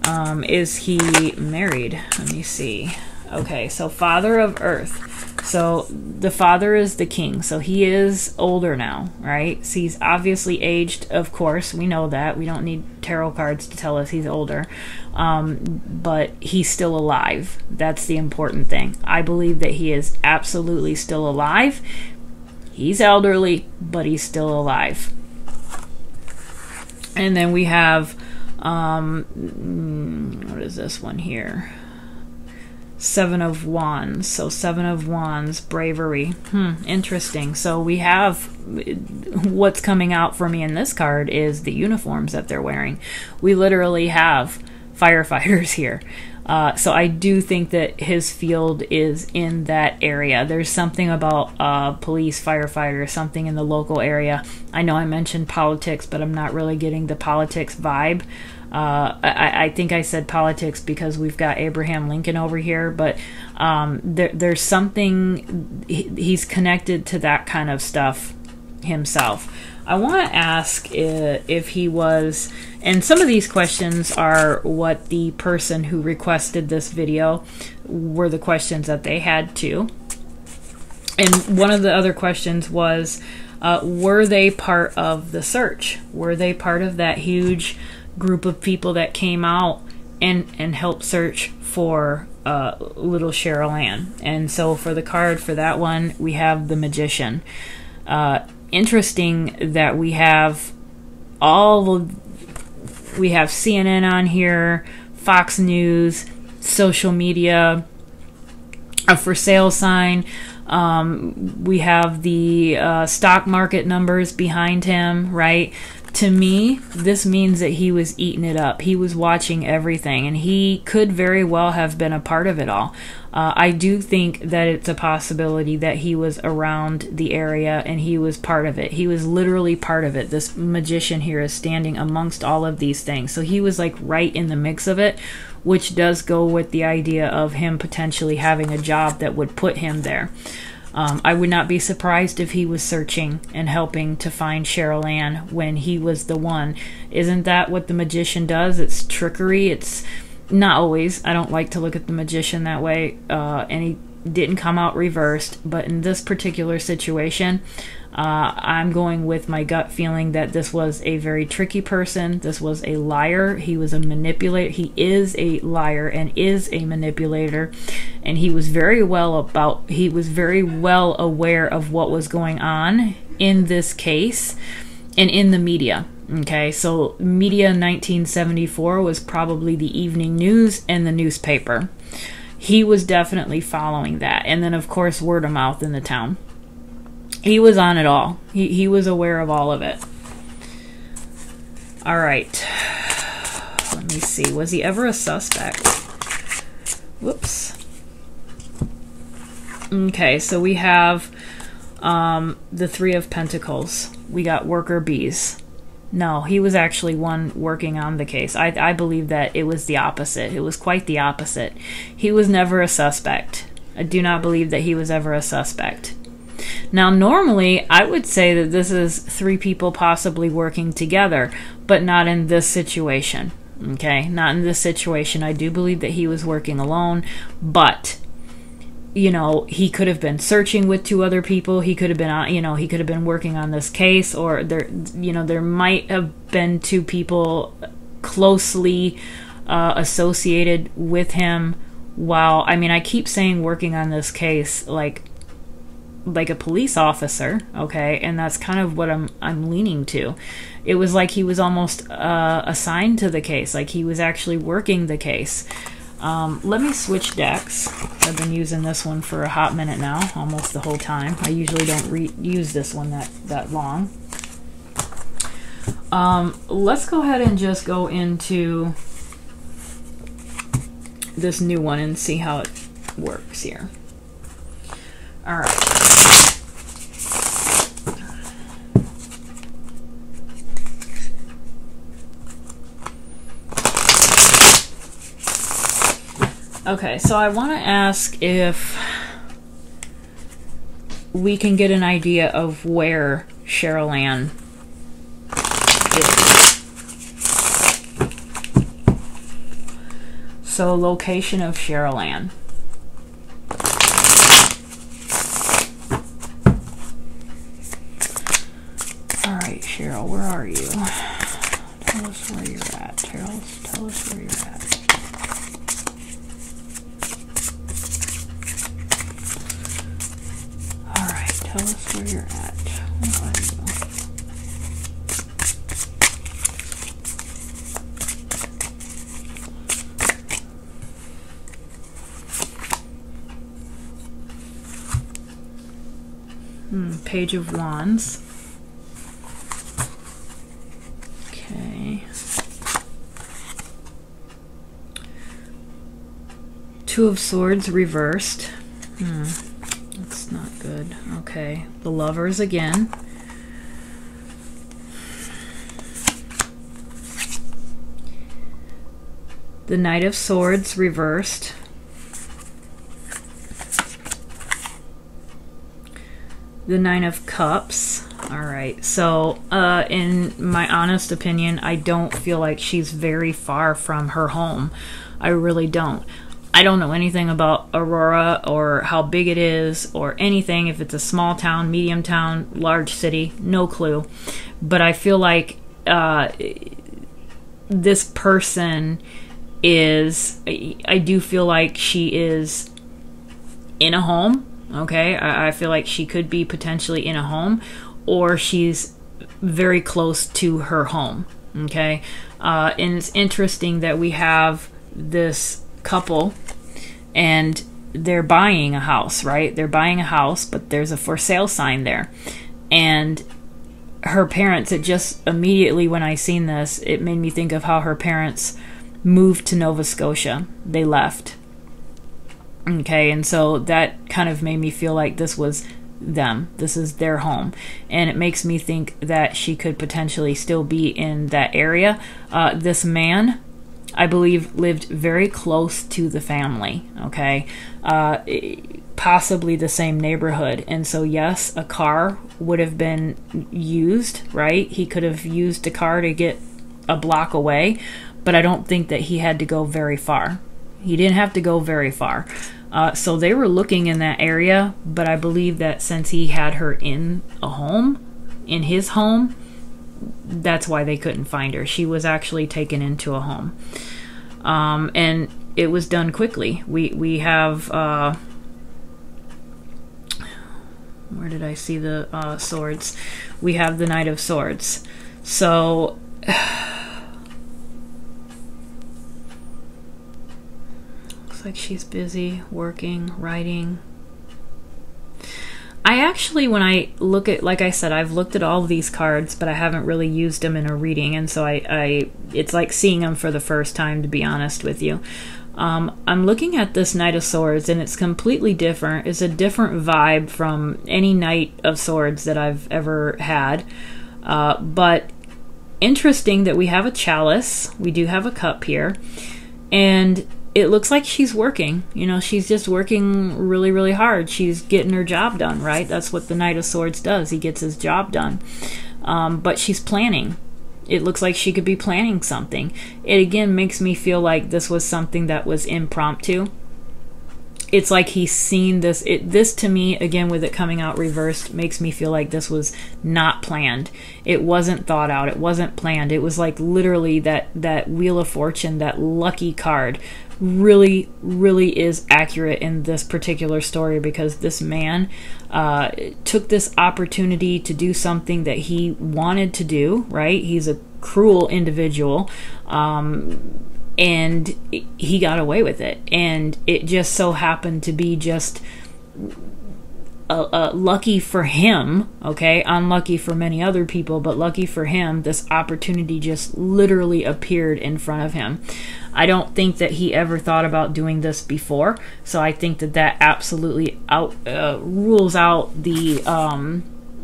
Is he married? Let me see. Okay, so Father of Earth. So the father is the king. So he is older now, right? So he's obviously aged, of course. We know that. We don't need tarot cards to tell us he's older. But he's still alive. That's the important thing. I believe that he is absolutely still alive. He's elderly, but he's still alive. And then we have, what is this one here? Seven of Wands. So Seven of Wands, bravery. Interesting. So we have, what's coming out for me in this card is the uniforms that they're wearing. We literally have firefighters here. So I do think that his field is in that area. There's something about police, firefighters, something in the local area. I know I mentioned politics, but I'm not really getting the politics vibe. I think I said politics because we've got Abraham Lincoln over here, but there's something, he's connected to that kind of stuff himself. I want to ask if he was, and some of these questions are what the person who requested this video were the questions that they had too. And one of the other questions was, were they part of the search? Were they part of that huge group of people that came out and helped search for little Cheryl Ann? And so for the card for that one, we have the Magician. Interesting that we have we have CNN on here, Fox News, social media, a for sale sign. We have the stock market numbers behind him, right? To me, this means that he was eating it up. He was watching everything, and he could very well have been a part of it all. I do think that it's a possibility that he was around the area and he was part of it. He was literally part of it. This Magician here is standing amongst all of these things. So he was like right in the mix of it, which does go with the idea of him potentially having a job that would put him there. I would not be surprised if he was searching and helping to find Cheryl Ann when he was the one. Isn't that what the Magician does? It's trickery. It's not always. I don't like to look at the Magician that way, and he didn't come out reversed. But in this particular situation, I'm going with my gut feeling that this was a very tricky person. This was a liar. He was a manipulator. He is a liar and is a manipulator. And he was very well aware of what was going on in this case and in the media. Okay, so media in 1974 was probably the evening news and the newspaper. He was definitely following that. And then, of course, word of mouth in the town. He was on it all. He was aware of all of it. All right. Let me see. Was he ever a suspect? Whoops. Okay, so we have the Three of Pentacles. We got worker bees. No, he was actually one working on the case. I believe that it was the opposite. It was quite the opposite. He was never a suspect. I do not believe that he was ever a suspect. Now, normally, I would say that this is three people possibly working together, but not in this situation, okay? Not in this situation. I do believe that he was working alone, but you know, he could have been searching with two other people. He could have been, you know, he could have been working on this case, or there, you know, there might have been two people closely associated with him. Wow. I mean, I keep saying working on this case, like a police officer, okay? And that's kind of what I'm leaning to. It was like he was almost assigned to the case, like he was actually working the case. Let me switch decks. I've been using this one for a hot minute now, almost the whole time. I usually don't use this one that long. Let's go ahead and just go into this new one and see how it works here. All right. Okay, so I want to ask if we can get an idea of where Cheryl Ann is. So, location of Cheryl Ann. All right, Cheryl, where are you? Tell us where you're at. Tell us where you're at. Tell us where you're at. Where are you? Page of Wands. Okay. Two of Swords reversed. That's not good. Okay, the Lovers again. The Knight of Swords reversed. The Nine of Cups. All right, so in my honest opinion, I don't feel like she's very far from her home. I really don't. I don't know anything about Aurora or how big it is or anything, if it's a small town, medium town, large city, no clue. But I feel like this person is, I do feel like she is in a home, okay? I feel like she could be potentially in a home, or she's very close to her home, okay? And it's interesting that we have this couple and they're buying a house, right? They're buying a house, but there's a for sale sign there. And her parents, it just immediately, when I seen this, it made me think of how her parents moved to Nova Scotia. They left. Okay, and so that kind of made me feel like this was them. This is their home. And it makes me think that she could potentially still be in that area. This man, I believe, lived very close to the family, okay? Possibly the same neighborhood. And so, yes, a car would have been used, right? He could have used a car to get a block away, but I don't think that he had to go very far. He didn't have to go very far. So they were looking in that area, but I believe that since he had her in a home, in his home, that's why they couldn't find her. She was actually taken into a home. And it was done quickly. We have, where did I see the swords? We have the Knight of Swords. So, looks like she's busy working, writing. I actually, when I look at, like I said, I've looked at all of these cards, but I haven't really used them in a reading, and so I it's like seeing them for the first time, to be honest with you. I'm looking at this Knight of Swords, and it's completely different. It's a different vibe from any Knight of Swords that I've ever had, but interesting that we have a chalice. We do have a cup here, and it looks like she's working. You know, she's just working really, really hard. She's getting her job done, right? That's what the Knight of Swords does. He gets his job done. But she's planning. It looks like she could be planning something. It again makes me feel like this was something that was impromptu. it's like he's seen this. This to me, again, with it coming out reversed, makes me feel like this was not planned. It wasn't thought out. It wasn't planned. It was like literally that Wheel of Fortune, that lucky card, really, really is accurate in this particular story, because this man took this opportunity to do something that he wanted to do, right? He's a cruel individual. And he got away with it, and it just so happened to be just lucky for him, okay? Unlucky for many other people, but lucky for him, this opportunity just literally appeared in front of him. I don't think that he ever thought about doing this before, so I think that that absolutely rules out the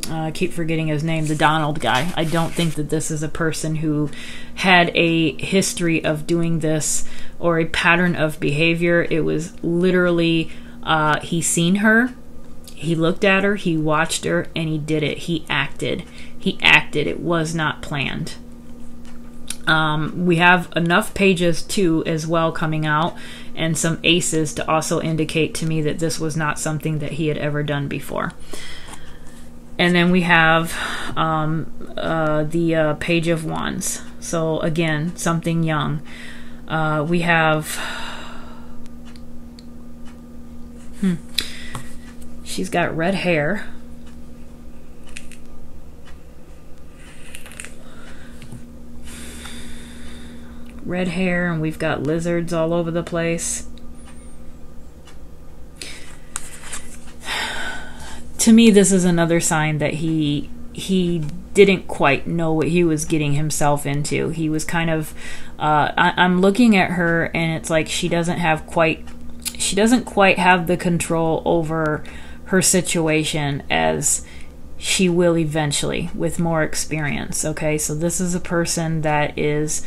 I keep forgetting his name, the Donald guy. I don't think that this is a person who had a history of doing this or a pattern of behavior. It was literally, he seen her, he looked at her, he watched her, and he did it. He acted. He acted. It was not planned. We have enough pages too as well coming out, and some aces to also indicate to me that this was not something that he had ever done before. And then we have the Page of Wands. So again, something young. We have... She's got red hair. Red hair, and we've got lizards all over the place. To me, this is another sign that he didn't quite know what he was getting himself into. He was kind of, I'm looking at her, and it's like she doesn't quite have the control over her situation as she will eventually with more experience. Okay, so this is a person that is,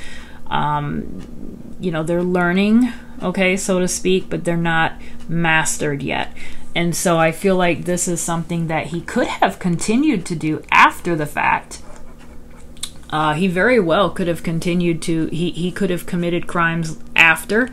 you know, they're learning, okay, so to speak, but they're not mastered yet. And so I feel like this is something that he could have continued to do after the fact. He very well could have continued to, he could have committed crimes after,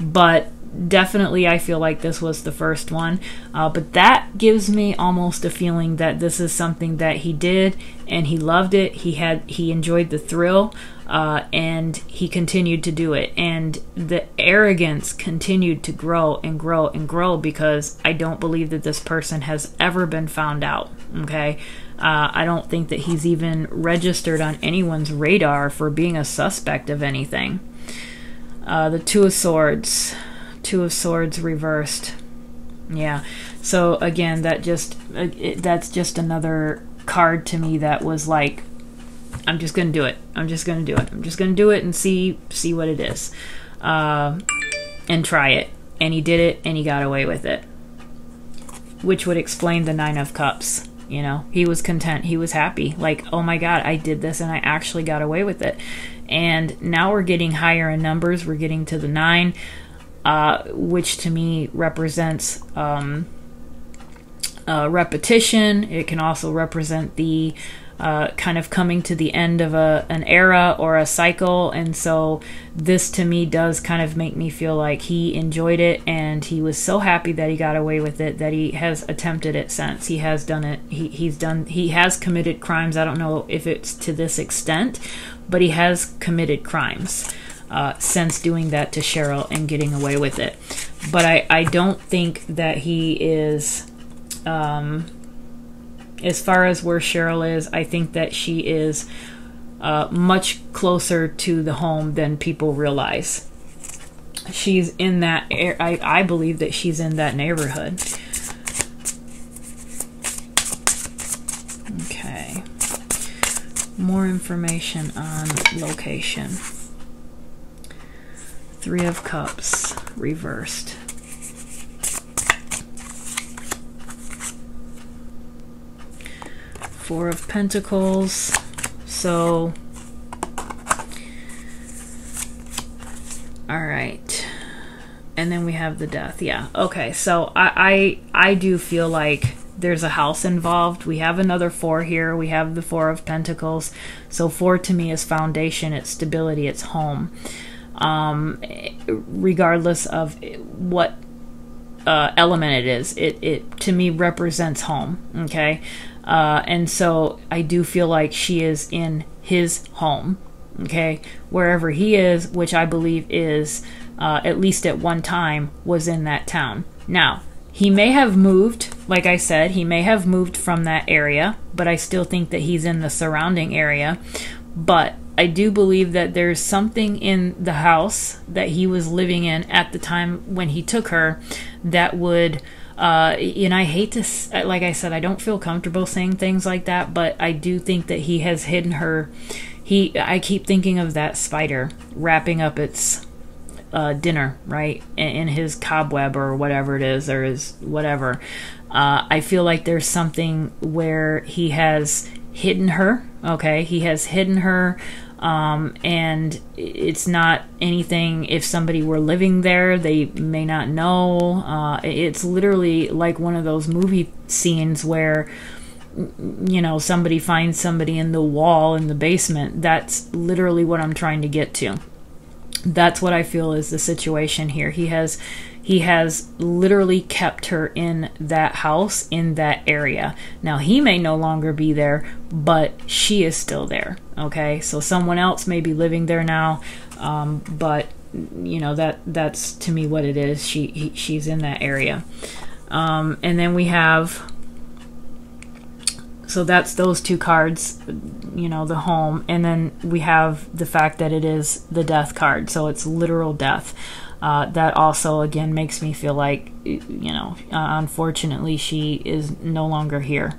but definitely I feel like this was the first one. But that gives me almost a feeling that this is something that he did and he loved it. He enjoyed the thrill. And he continued to do it, and the arrogance continued to grow and grow and grow, because I don't believe that this person has ever been found out, okay? I don't think that he's even registered on anyone's radar for being a suspect of anything. The Two of Swords reversed. Yeah, so again, that just that's just another card to me that was like, I'm just gonna do it. I'm just gonna do it. I'm just gonna do it and see what it is, and try it. And he did it, and he got away with it, which would explain the Nine of Cups. You know, he was content. He was happy. Like, oh my God, I did this, and I actually got away with it. And now we're getting higher in numbers. We're getting to the 9, which to me represents repetition. It can also represent the kind of coming to the end of an era or a cycle. And so this to me does kind of make me feel like he enjoyed it, and he was so happy that he got away with it that he has attempted it since. He has done it. He has committed crimes. I don't know if it's to this extent, but he has committed crimes since doing that to Cheryl and getting away with it. But I don't think that he is... as far as where Cheryl is, I think that she is much closer to the home than people realize. She's in that, I believe that she's in that neighborhood. Okay. More information on location. Three of Cups reversed. Four of Pentacles. So, all right, and then we have the Death. Yeah, okay, so I do feel like there's a house involved. We have another 4 here. We have the Four of Pentacles. So 4 to me is foundation, it's stability, it's home, regardless of what element it is, it to me represents home, okay? And so I do feel like she is in his home, okay? Wherever he is, which I believe is, at least at one time, was in that town. Now, he may have moved, like I said, he may have moved from that area, but I still think that he's in the surrounding area. But I do believe that there's something in the house that he was living in at the time when he took her that would, and I hate to, like I said, I don't feel comfortable saying things like that, but I do think that he has hidden her. I keep thinking of that spider wrapping up its dinner, right, in his cobweb or whatever it is, or his whatever. I feel like there's something where he has hidden her, okay? He has hidden her, and it's not anything, if somebody were living there, they may not know. It's literally like one of those movie scenes where, you know, somebody finds somebody in the wall in the basement. That's literally what I'm trying to get to. That's what I feel is the situation here. He has literally kept her in that house, in that area. Now, he may no longer be there, but she is still there, okay? So someone else may be living there now, but, you know, that's to me what it is. She's in that area. And then we have... So that's those two cards, you know, the home. And then we have the fact that it is the death card. So it's literal death. That also, again, makes me feel like, you know, unfortunately, she is no longer here.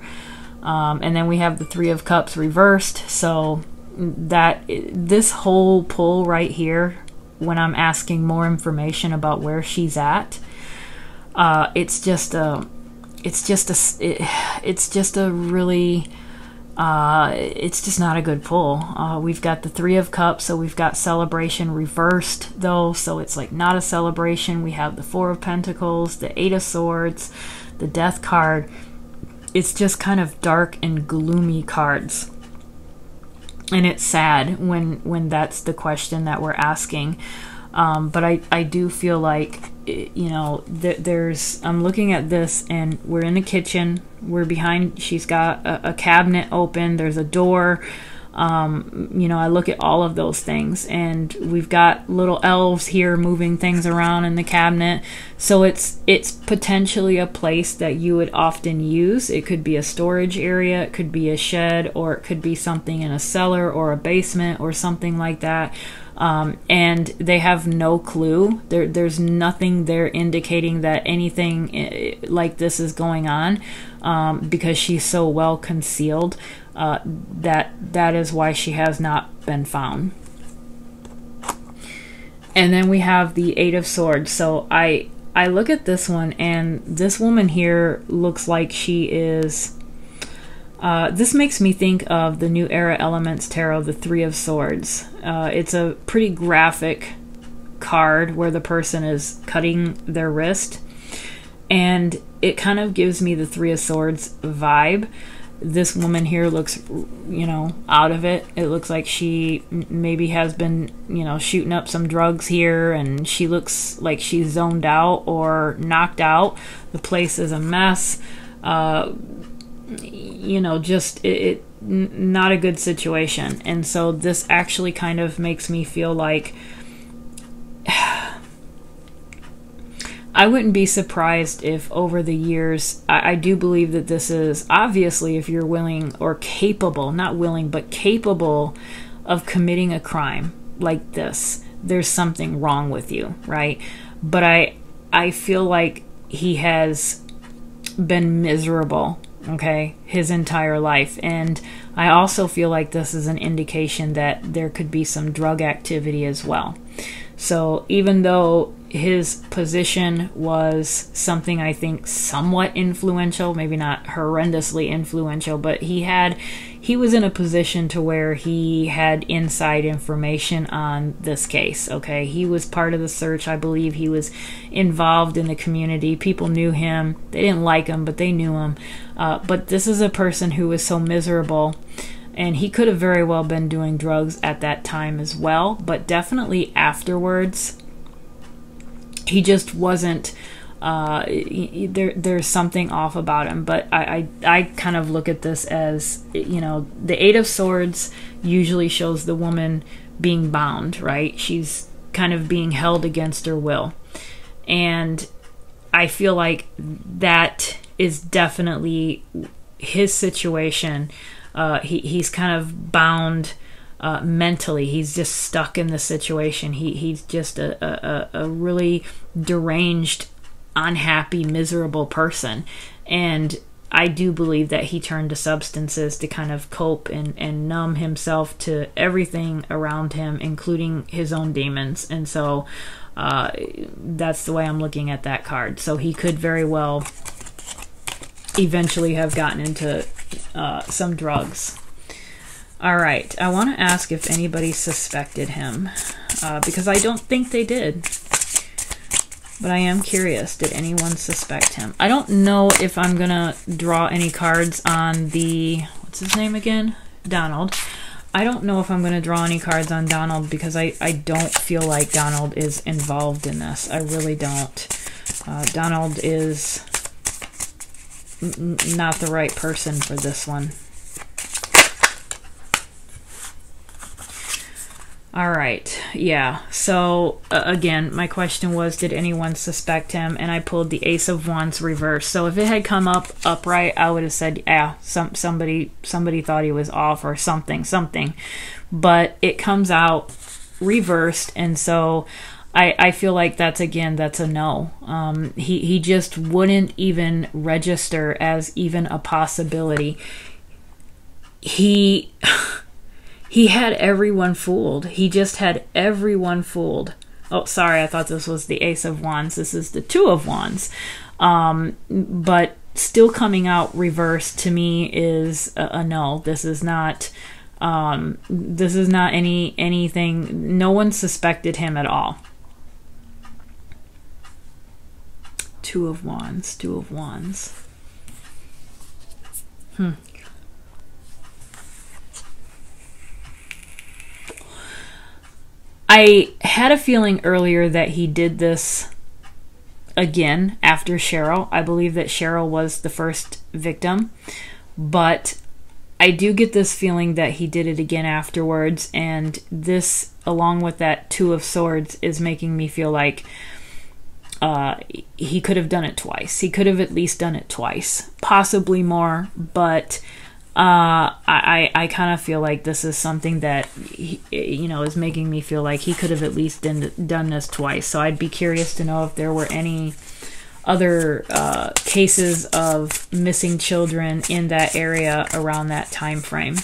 And then we have the Three of Cups reversed. So that this whole pull right here, when I'm asking more information about where she's at, it's just not a good pull. We've got the Three of Cups, so we've got celebration reversed though, so it's like not a celebration. We have the Four of Pentacles, the Eight of Swords, the Death card. It's just kind of dark and gloomy cards. And it's sad when that's the question that we're asking. But I do feel like, you know, I'm looking at this and we're in the kitchen. We're behind, she's got a cabinet open. There's a door. You know, I look at all of those things, and we've got little elves here moving things around in the cabinet. So it's potentially a place that you would often use. It could be a storage area, it could be a shed, or it could be something in a cellar or a basement or something like that. And they have no clue. There's nothing there indicating that anything like this is going on, because she's so well concealed. That is why she has not been found. And then we have the Eight of Swords. So I look at this one, and this woman here looks like she is... this makes me think of the New Era Elements Tarot, the Three of Swords. It's a pretty graphic card where the person is cutting their wrist. And it kind of gives me the Three of Swords vibe. This woman here looks, you know, out of it. It looks like she maybe has been, you know, shooting up some drugs here, and she looks like she's zoned out or knocked out. The place is a mess. You know, just not a good situation. And so this actually kind of makes me feel like I wouldn't be surprised if over the years, I do believe that this is obviously, if you're willing or capable, not willing, but capable of committing a crime like this, there's something wrong with you, right? But I feel like he has been miserable, okay, his entire life. And I also feel like this is an indication that there could be some drug activity as well. So even though his position was something I think somewhat influential, maybe not horrendously influential, but he was in a position to where he had inside information on this case, okay? He was part of the search, I believe. He was involved in the community. People knew him. They didn't like him, but they knew him. But this is a person who was so miserable. And he could have very well been doing drugs at that time as well, but definitely afterwards, he just wasn't there's something off about him. But I kind of look at this as, you know, the Eight of Swords usually shows the woman being bound, right? She's kind of being held against her will. And I feel like that is definitely his situation. He's kind of bound mentally. He's just stuck in this situation. He's just a really deranged, unhappy, miserable person. And I do believe that he turned to substances to kind of cope and numb himself to everything around him, including his own demons. And so that's the way I'm looking at that card. So he could very well eventually have gotten into some drugs. All right, I want to ask if anybody suspected him, because I don't think they did. But I am curious, did anyone suspect him? I don't know if I'm going to draw any cards on the... what's his name again? Donald. I don't know if I'm going to draw any cards on Donald, because I don't feel like Donald is involved in this. I really don't. Donald is not the right person for this one. All right, yeah, so again, my question was, did anyone suspect him? And I pulled the Ace of Wands reverse. So if it had come up upright, I would have said, yeah, somebody thought he was off or something. But it comes out reversed, and so I feel like that's, again, that's a no. He just wouldn't even register as even a possibility. He had everyone fooled. He just had everyone fooled. Oh, sorry, I thought this was the Ace of Wands. This is the Two of Wands. But still coming out reversed to me is a no. This is not anything. No one suspected him at all. Two of Wands, Two of Wands. I had a feeling earlier that he did this again after Cheryl. I believe that Cheryl was the first victim, but I do get this feeling that he did it again afterwards, and this, along with that Two of Swords, is making me feel like he could have done it twice. He could have at least done it twice, possibly more, but... I kind of feel like this is something that, you know, is making me feel like he could have at least done this twice. So I'd be curious to know if there were any other cases of missing children in that area around that time frame.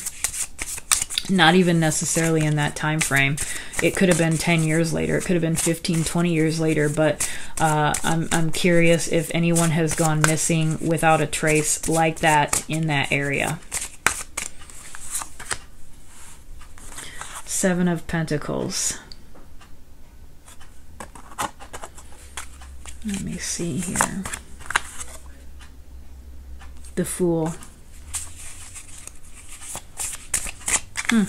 Not even necessarily in that time frame. It could have been 10 years later. It could have been 15, 20 years later. But I'm curious if anyone has gone missing without a trace like that in that area. Seven of Pentacles. Let me see here. The Fool. And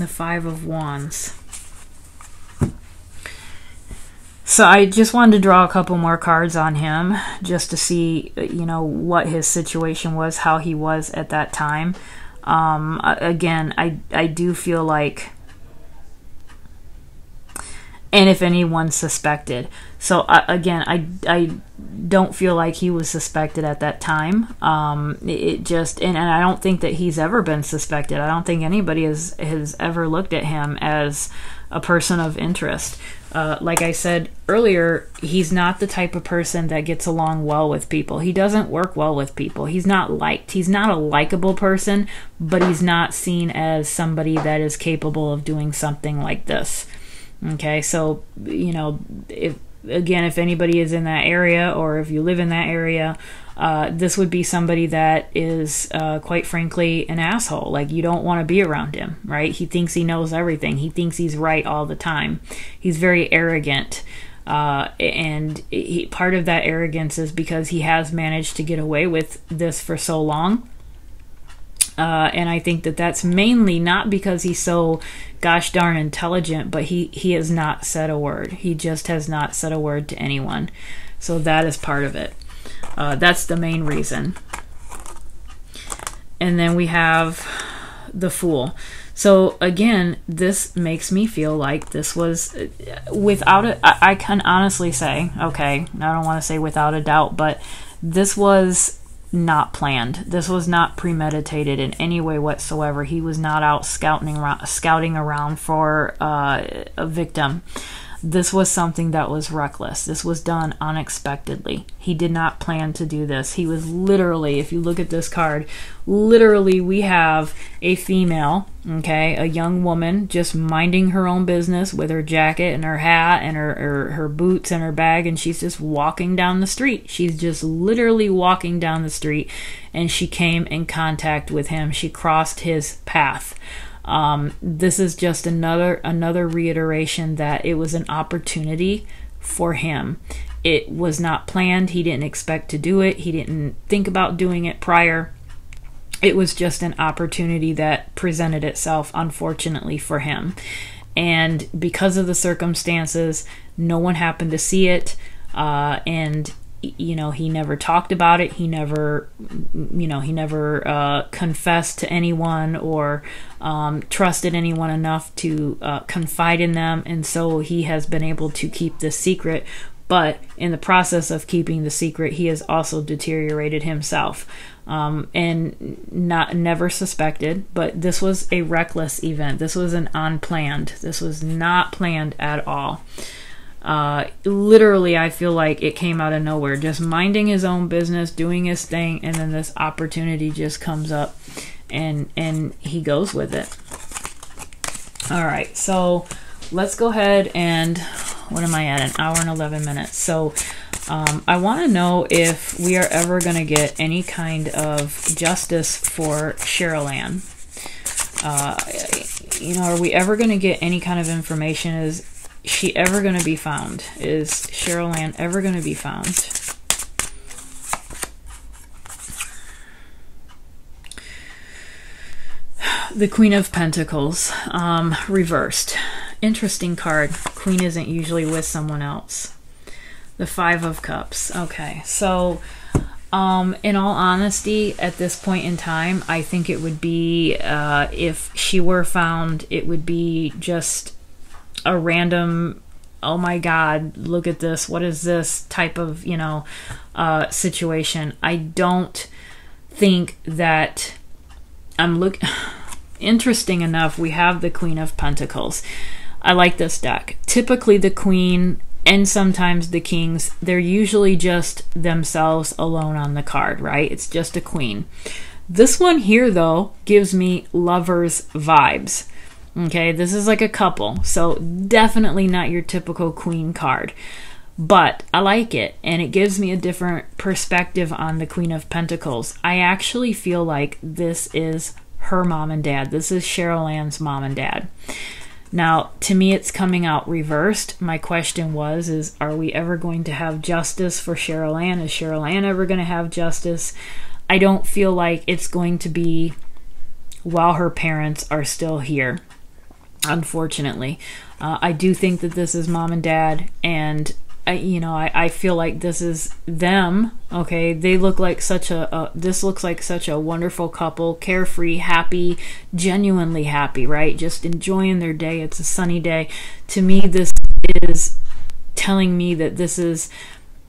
the Five of Wands. So I just wanted to draw a couple more cards on him just to see, you know, what his situation was, how he was at that time. Again, I do feel like, and if anyone suspected. So again, I don't feel like he was suspected at that time. It just, and I don't think that he's ever been suspected. I don't think anybody has ever looked at him as a person of interest. Like I said earlier, he's not the type of person that gets along well with people. He doesn't work well with people. He's not liked. He's not a likable person, but he's not seen as somebody that is capable of doing something like this. Okay, so, you know, if, again, if anybody is in that area, or if you live in that area, this would be somebody that is, quite frankly, an asshole. Like, you don't want to be around him, right? He thinks he knows everything. He thinks he's right all the time. He's very arrogant. And part of that arrogance is because he has managed to get away with this for so long And I think that that's mainly not because he's so gosh darn intelligent, but he has not said a word. He just has not said a word to anyone. So that is part of it. That's the main reason. And then we have the Fool. So again, this makes me feel like this was, without it, I can honestly say, okay, I don't want to say without a doubt, but this was not planned. This was not premeditated in any way whatsoever. He was not out scouting around for a victim. This was something that was reckless. This was done unexpectedly. He did not plan to do this. He was literally, if you look at this card, literally we have a female, okay, a young woman just minding her own business with her jacket and her hat and her boots and her bag, and she's just walking down the street. She's just literally walking down the street, and she came in contact with him. She crossed his path. This is just another reiteration that it was an opportunity for him. It was not planned. He didn't expect to do it. He didn't think about doing it prior. It was just an opportunity that presented itself, unfortunately, for him. And because of the circumstances, no one happened to see it. And you know, he never talked about it. He never, you know, he never confessed to anyone or trusted anyone enough to confide in them. And so he has been able to keep this secret. But in the process of keeping the secret, he has also deteriorated himself, and never suspected. But this was a reckless event. This was an unplanned. This was not planned at all. Literally, I feel like it came out of nowhere, just minding his own business, doing his thing, and then this opportunity just comes up, and he goes with it. All right, so let's go ahead and, what am I at, an hour and 11 minutes. So I want to know if we are ever going to get any kind of justice for Cheryl Ann. You know, are we ever going to get any kind of information? Is she ever going to be found? Is Cheryl Ann ever going to be found? The Queen of Pentacles, reversed. Interesting card. Queen isn't usually with someone else. The Five of Cups. Okay, so in all honesty, at this point in time, I think it would be, if she were found, it would be just a random, oh my God, look at this, what is this type of, you know, situation. I don't think that I'm looking. Interesting enough, we have the Queen of Pentacles. I like this deck. Typically the Queen and sometimes the Kings, they're usually just themselves alone on the card, right? It's just a Queen. This one here, though, gives me lovers vibes. Okay, this is like a couple, so definitely not your typical Queen card, but I like it, and it gives me a different perspective on the Queen of Pentacles. I actually feel like this is her mom and dad. This is Cheryl Ann's mom and dad. Now, to me, it's coming out reversed. My question was, is, are we ever going to have justice for Cheryl Ann? Is Cheryl Ann ever going to have justice? I don't feel like it's going to be while her parents are still here. Unfortunately, I do think that this is mom and dad, and I feel like this is them. Okay, they look like such a this looks like such a wonderful couple, carefree, happy, genuinely happy, right? Just enjoying their day. It's a sunny day. To me, this is telling me that this is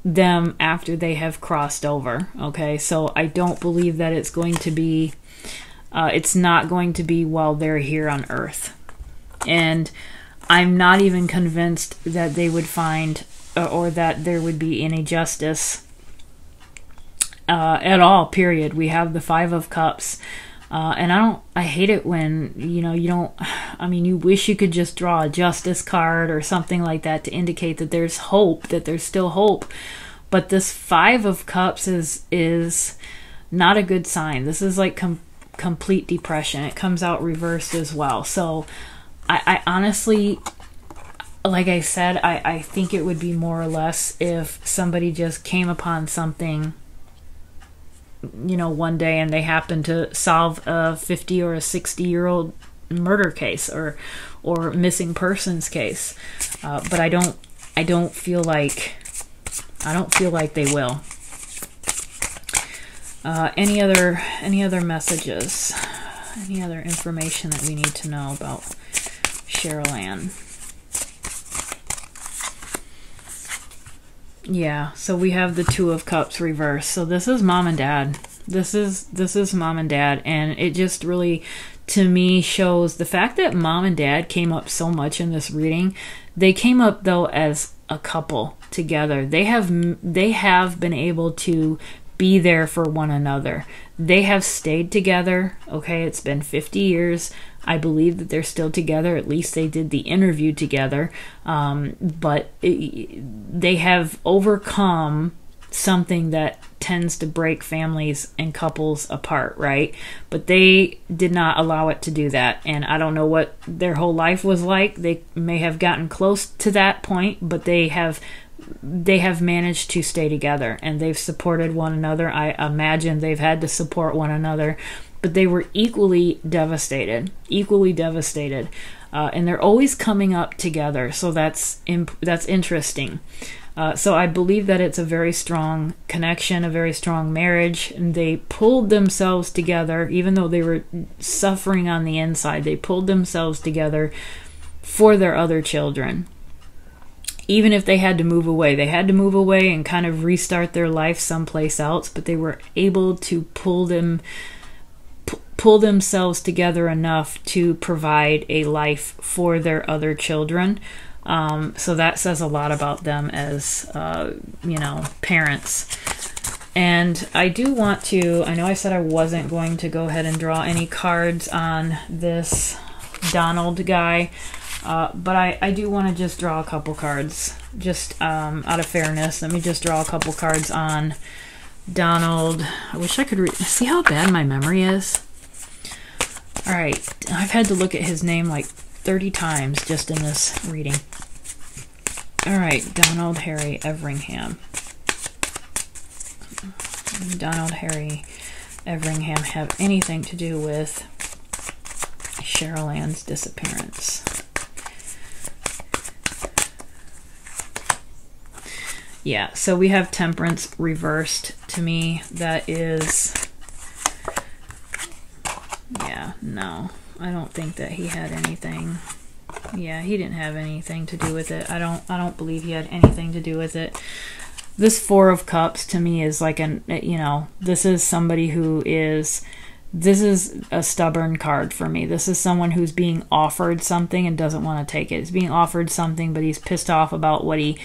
them after they have crossed over. Okay, so I don't believe that it's going to be. It's not going to be while they're here on Earth. And I'm not even convinced that they would find or that there would be any justice at all, period. We have the Five of Cups. And I hate it when, you know, you don't, I mean, you wish you could just draw a justice card or something like that to indicate that there's hope, that there's still hope. But this Five of Cups is not a good sign. This is like complete depression. It comes out reversed as well. So I honestly, like I said, I think it would be more or less if somebody just came upon something you know, one day and they happen to solve a 50 or a 60-year-old murder case or missing persons case. But I don't feel like they will. Any other messages? Any other information that we need to know about Cheryl Ann? Yeah, so we have the Two of Cups reversed. So this is mom and dad. This is mom and dad, and it just really, to me, shows the fact that mom and dad came up so much in this reading. They came up though as a couple together. They have been able to be there for one another. They have stayed together. Okay, it's been 50 years. I believe that they're still together. At least they did the interview together. But they have overcome something that tends to break families and couples apart, right? But they did not allow it to do that. And I don't know what their whole life was like. They may have gotten close to that point, but they have managed to stay together, and they've supported one another. I imagine they've had to support one another, but they were equally devastated. And they're always coming up together. So that's interesting. So I believe that it's a very strong connection, a very strong marriage. And they pulled themselves together, even though they were suffering on the inside. They pulled themselves together for their other children. Even if they had to move away, they had to move away and kind of restart their life someplace else, but they were able to pull themselves together enough to provide a life for their other children. So that says a lot about them as, you know, parents. And I do want to, I know I said I wasn't going to go ahead and draw any cards on this Donald guy, but I do want to just draw a couple cards, just out of fairness. Let me just draw a couple cards on Donald. I wish I could see how bad my memory is. All right, I've had to look at his name like 30 times just in this reading. All right, Donald Harry Everingham. Did Donald Harry Everingham have anything to do with Cheryl Ann's disappearance? Yeah, so we have Temperance reversed. To me, that is, yeah, no, I don't think that he had anything. Yeah, he didn't have anything to do with it. I don't believe he had anything to do with it. This Four of Cups to me is like an, you know, this is somebody who is, this is a stubborn card for me. This is someone who's being offered something and doesn't want to take it. He's being offered something, but he's pissed off about what he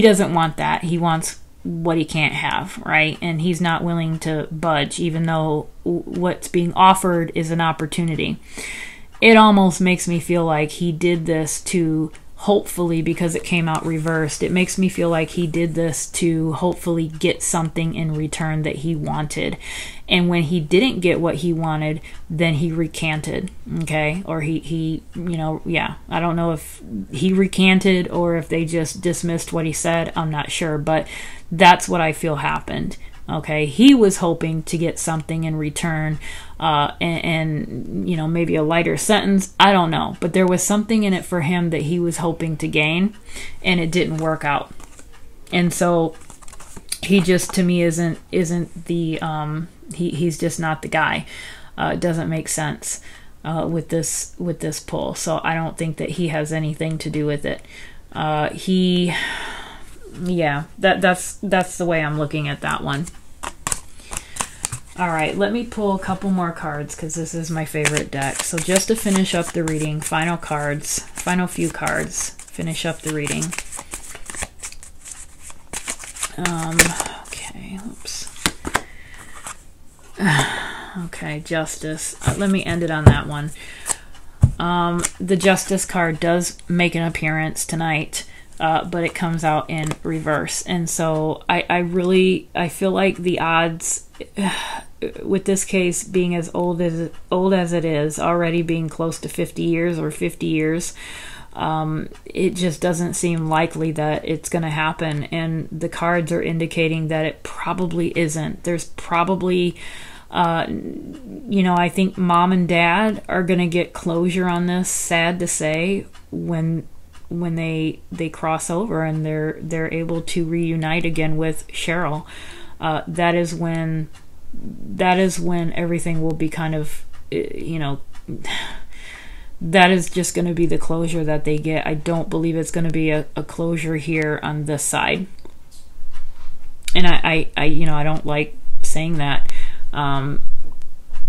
doesn't want that. He wants what he can't have, right? And he's not willing to budge, even though what's being offered is an opportunity. It almost makes me feel like he did this to, hopefully, because it came out reversed, it makes me feel like he did this to hopefully get something in return that he wanted. And when he didn't get what he wanted, then he recanted, okay? Or he you know, yeah. I don't know if he recanted or if they just dismissed what he said. I'm not sure, but that's what I feel happened, okay? He was hoping to get something in return, and you know, maybe a lighter sentence. I don't know. But there was something in it for him that he was hoping to gain, and it didn't work out. And so he just, to me, isn't the... He's just not the guy. It doesn't make sense with this pull. So I don't think that he has anything to do with it. Yeah, that's the way I'm looking at that one. All right, let me pull a couple more cards because this is my favorite deck. So just to finish up the reading, final cards, final few cards, finish up the reading. Okay, oops. Okay, Justice. Let me end it on that one. The Justice card does make an appearance tonight, but it comes out in reverse. And so I feel like the odds with this case being as old as it is, already being close to 50 years or 50 years, It just doesn't seem likely that it's going to happen, and the cards are indicating that it probably isn't. There's probably, you know, I think mom and dad are going to get closure on this, sad to say, when they cross over and they're able to reunite again with Cheryl. That is when everything will be kind of, you know, that is just going to be the closure that they get. I don't believe it's going to be a closure here on this side. And I you know, I don't like saying that, you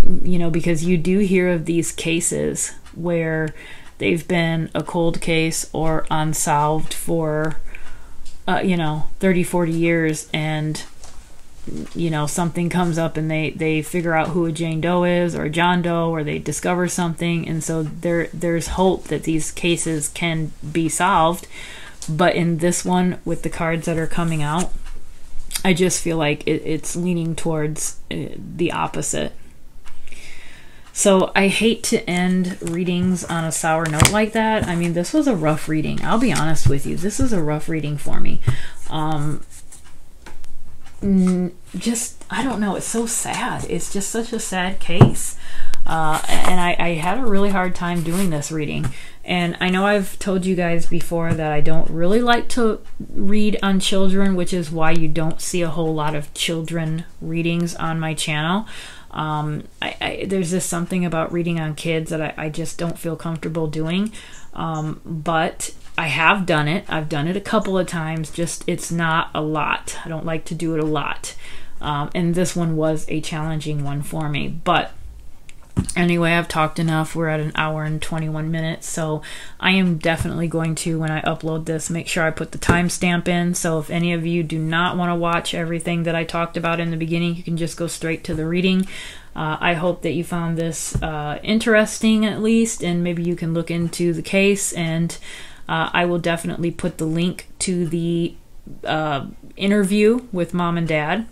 know, because you do hear of these cases where they've been a cold case or unsolved for, you know, 30, 40 years, and, you know, something comes up and they figure out who a Jane Doe is or a John Doe, or they discover something, and so there's hope that these cases can be solved. But in this one, with the cards that are coming out, I just feel like it's leaning towards the opposite. So I hate to end readings on a sour note like that. I mean, this was a rough reading. I'll be honest with you, this is a rough reading for me. Just, I don't know, it's so sad. It's just such a sad case. And I had a really hard time doing this reading. And I know I've told you guys before that I don't really like to read on children, which is why you don't see a whole lot of children readings on my channel. There's just something about reading on kids that I just don't feel comfortable doing. But I have done it. I've done it a couple of times, just it's not a lot. I don't like to do it a lot. And this one was a challenging one for me. But anyway, I've talked enough. We're at an hour and 21 minutes. So I am definitely going to, when I upload this, make sure I put the timestamp in. So if any of you do not want to watch everything that I talked about in the beginning, you can just go straight to the reading. I hope that you found this interesting, at least, and maybe you can look into the case. And I will definitely put the link to the interview with mom and dad.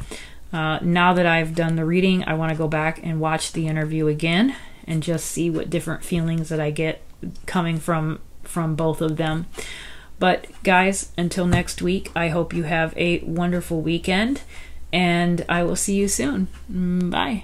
Now that I've done the reading, I want to go back and watch the interview again and just see what different feelings that I get coming from both of them. But guys, until next week, I hope you have a wonderful weekend, and I will see you soon. Bye.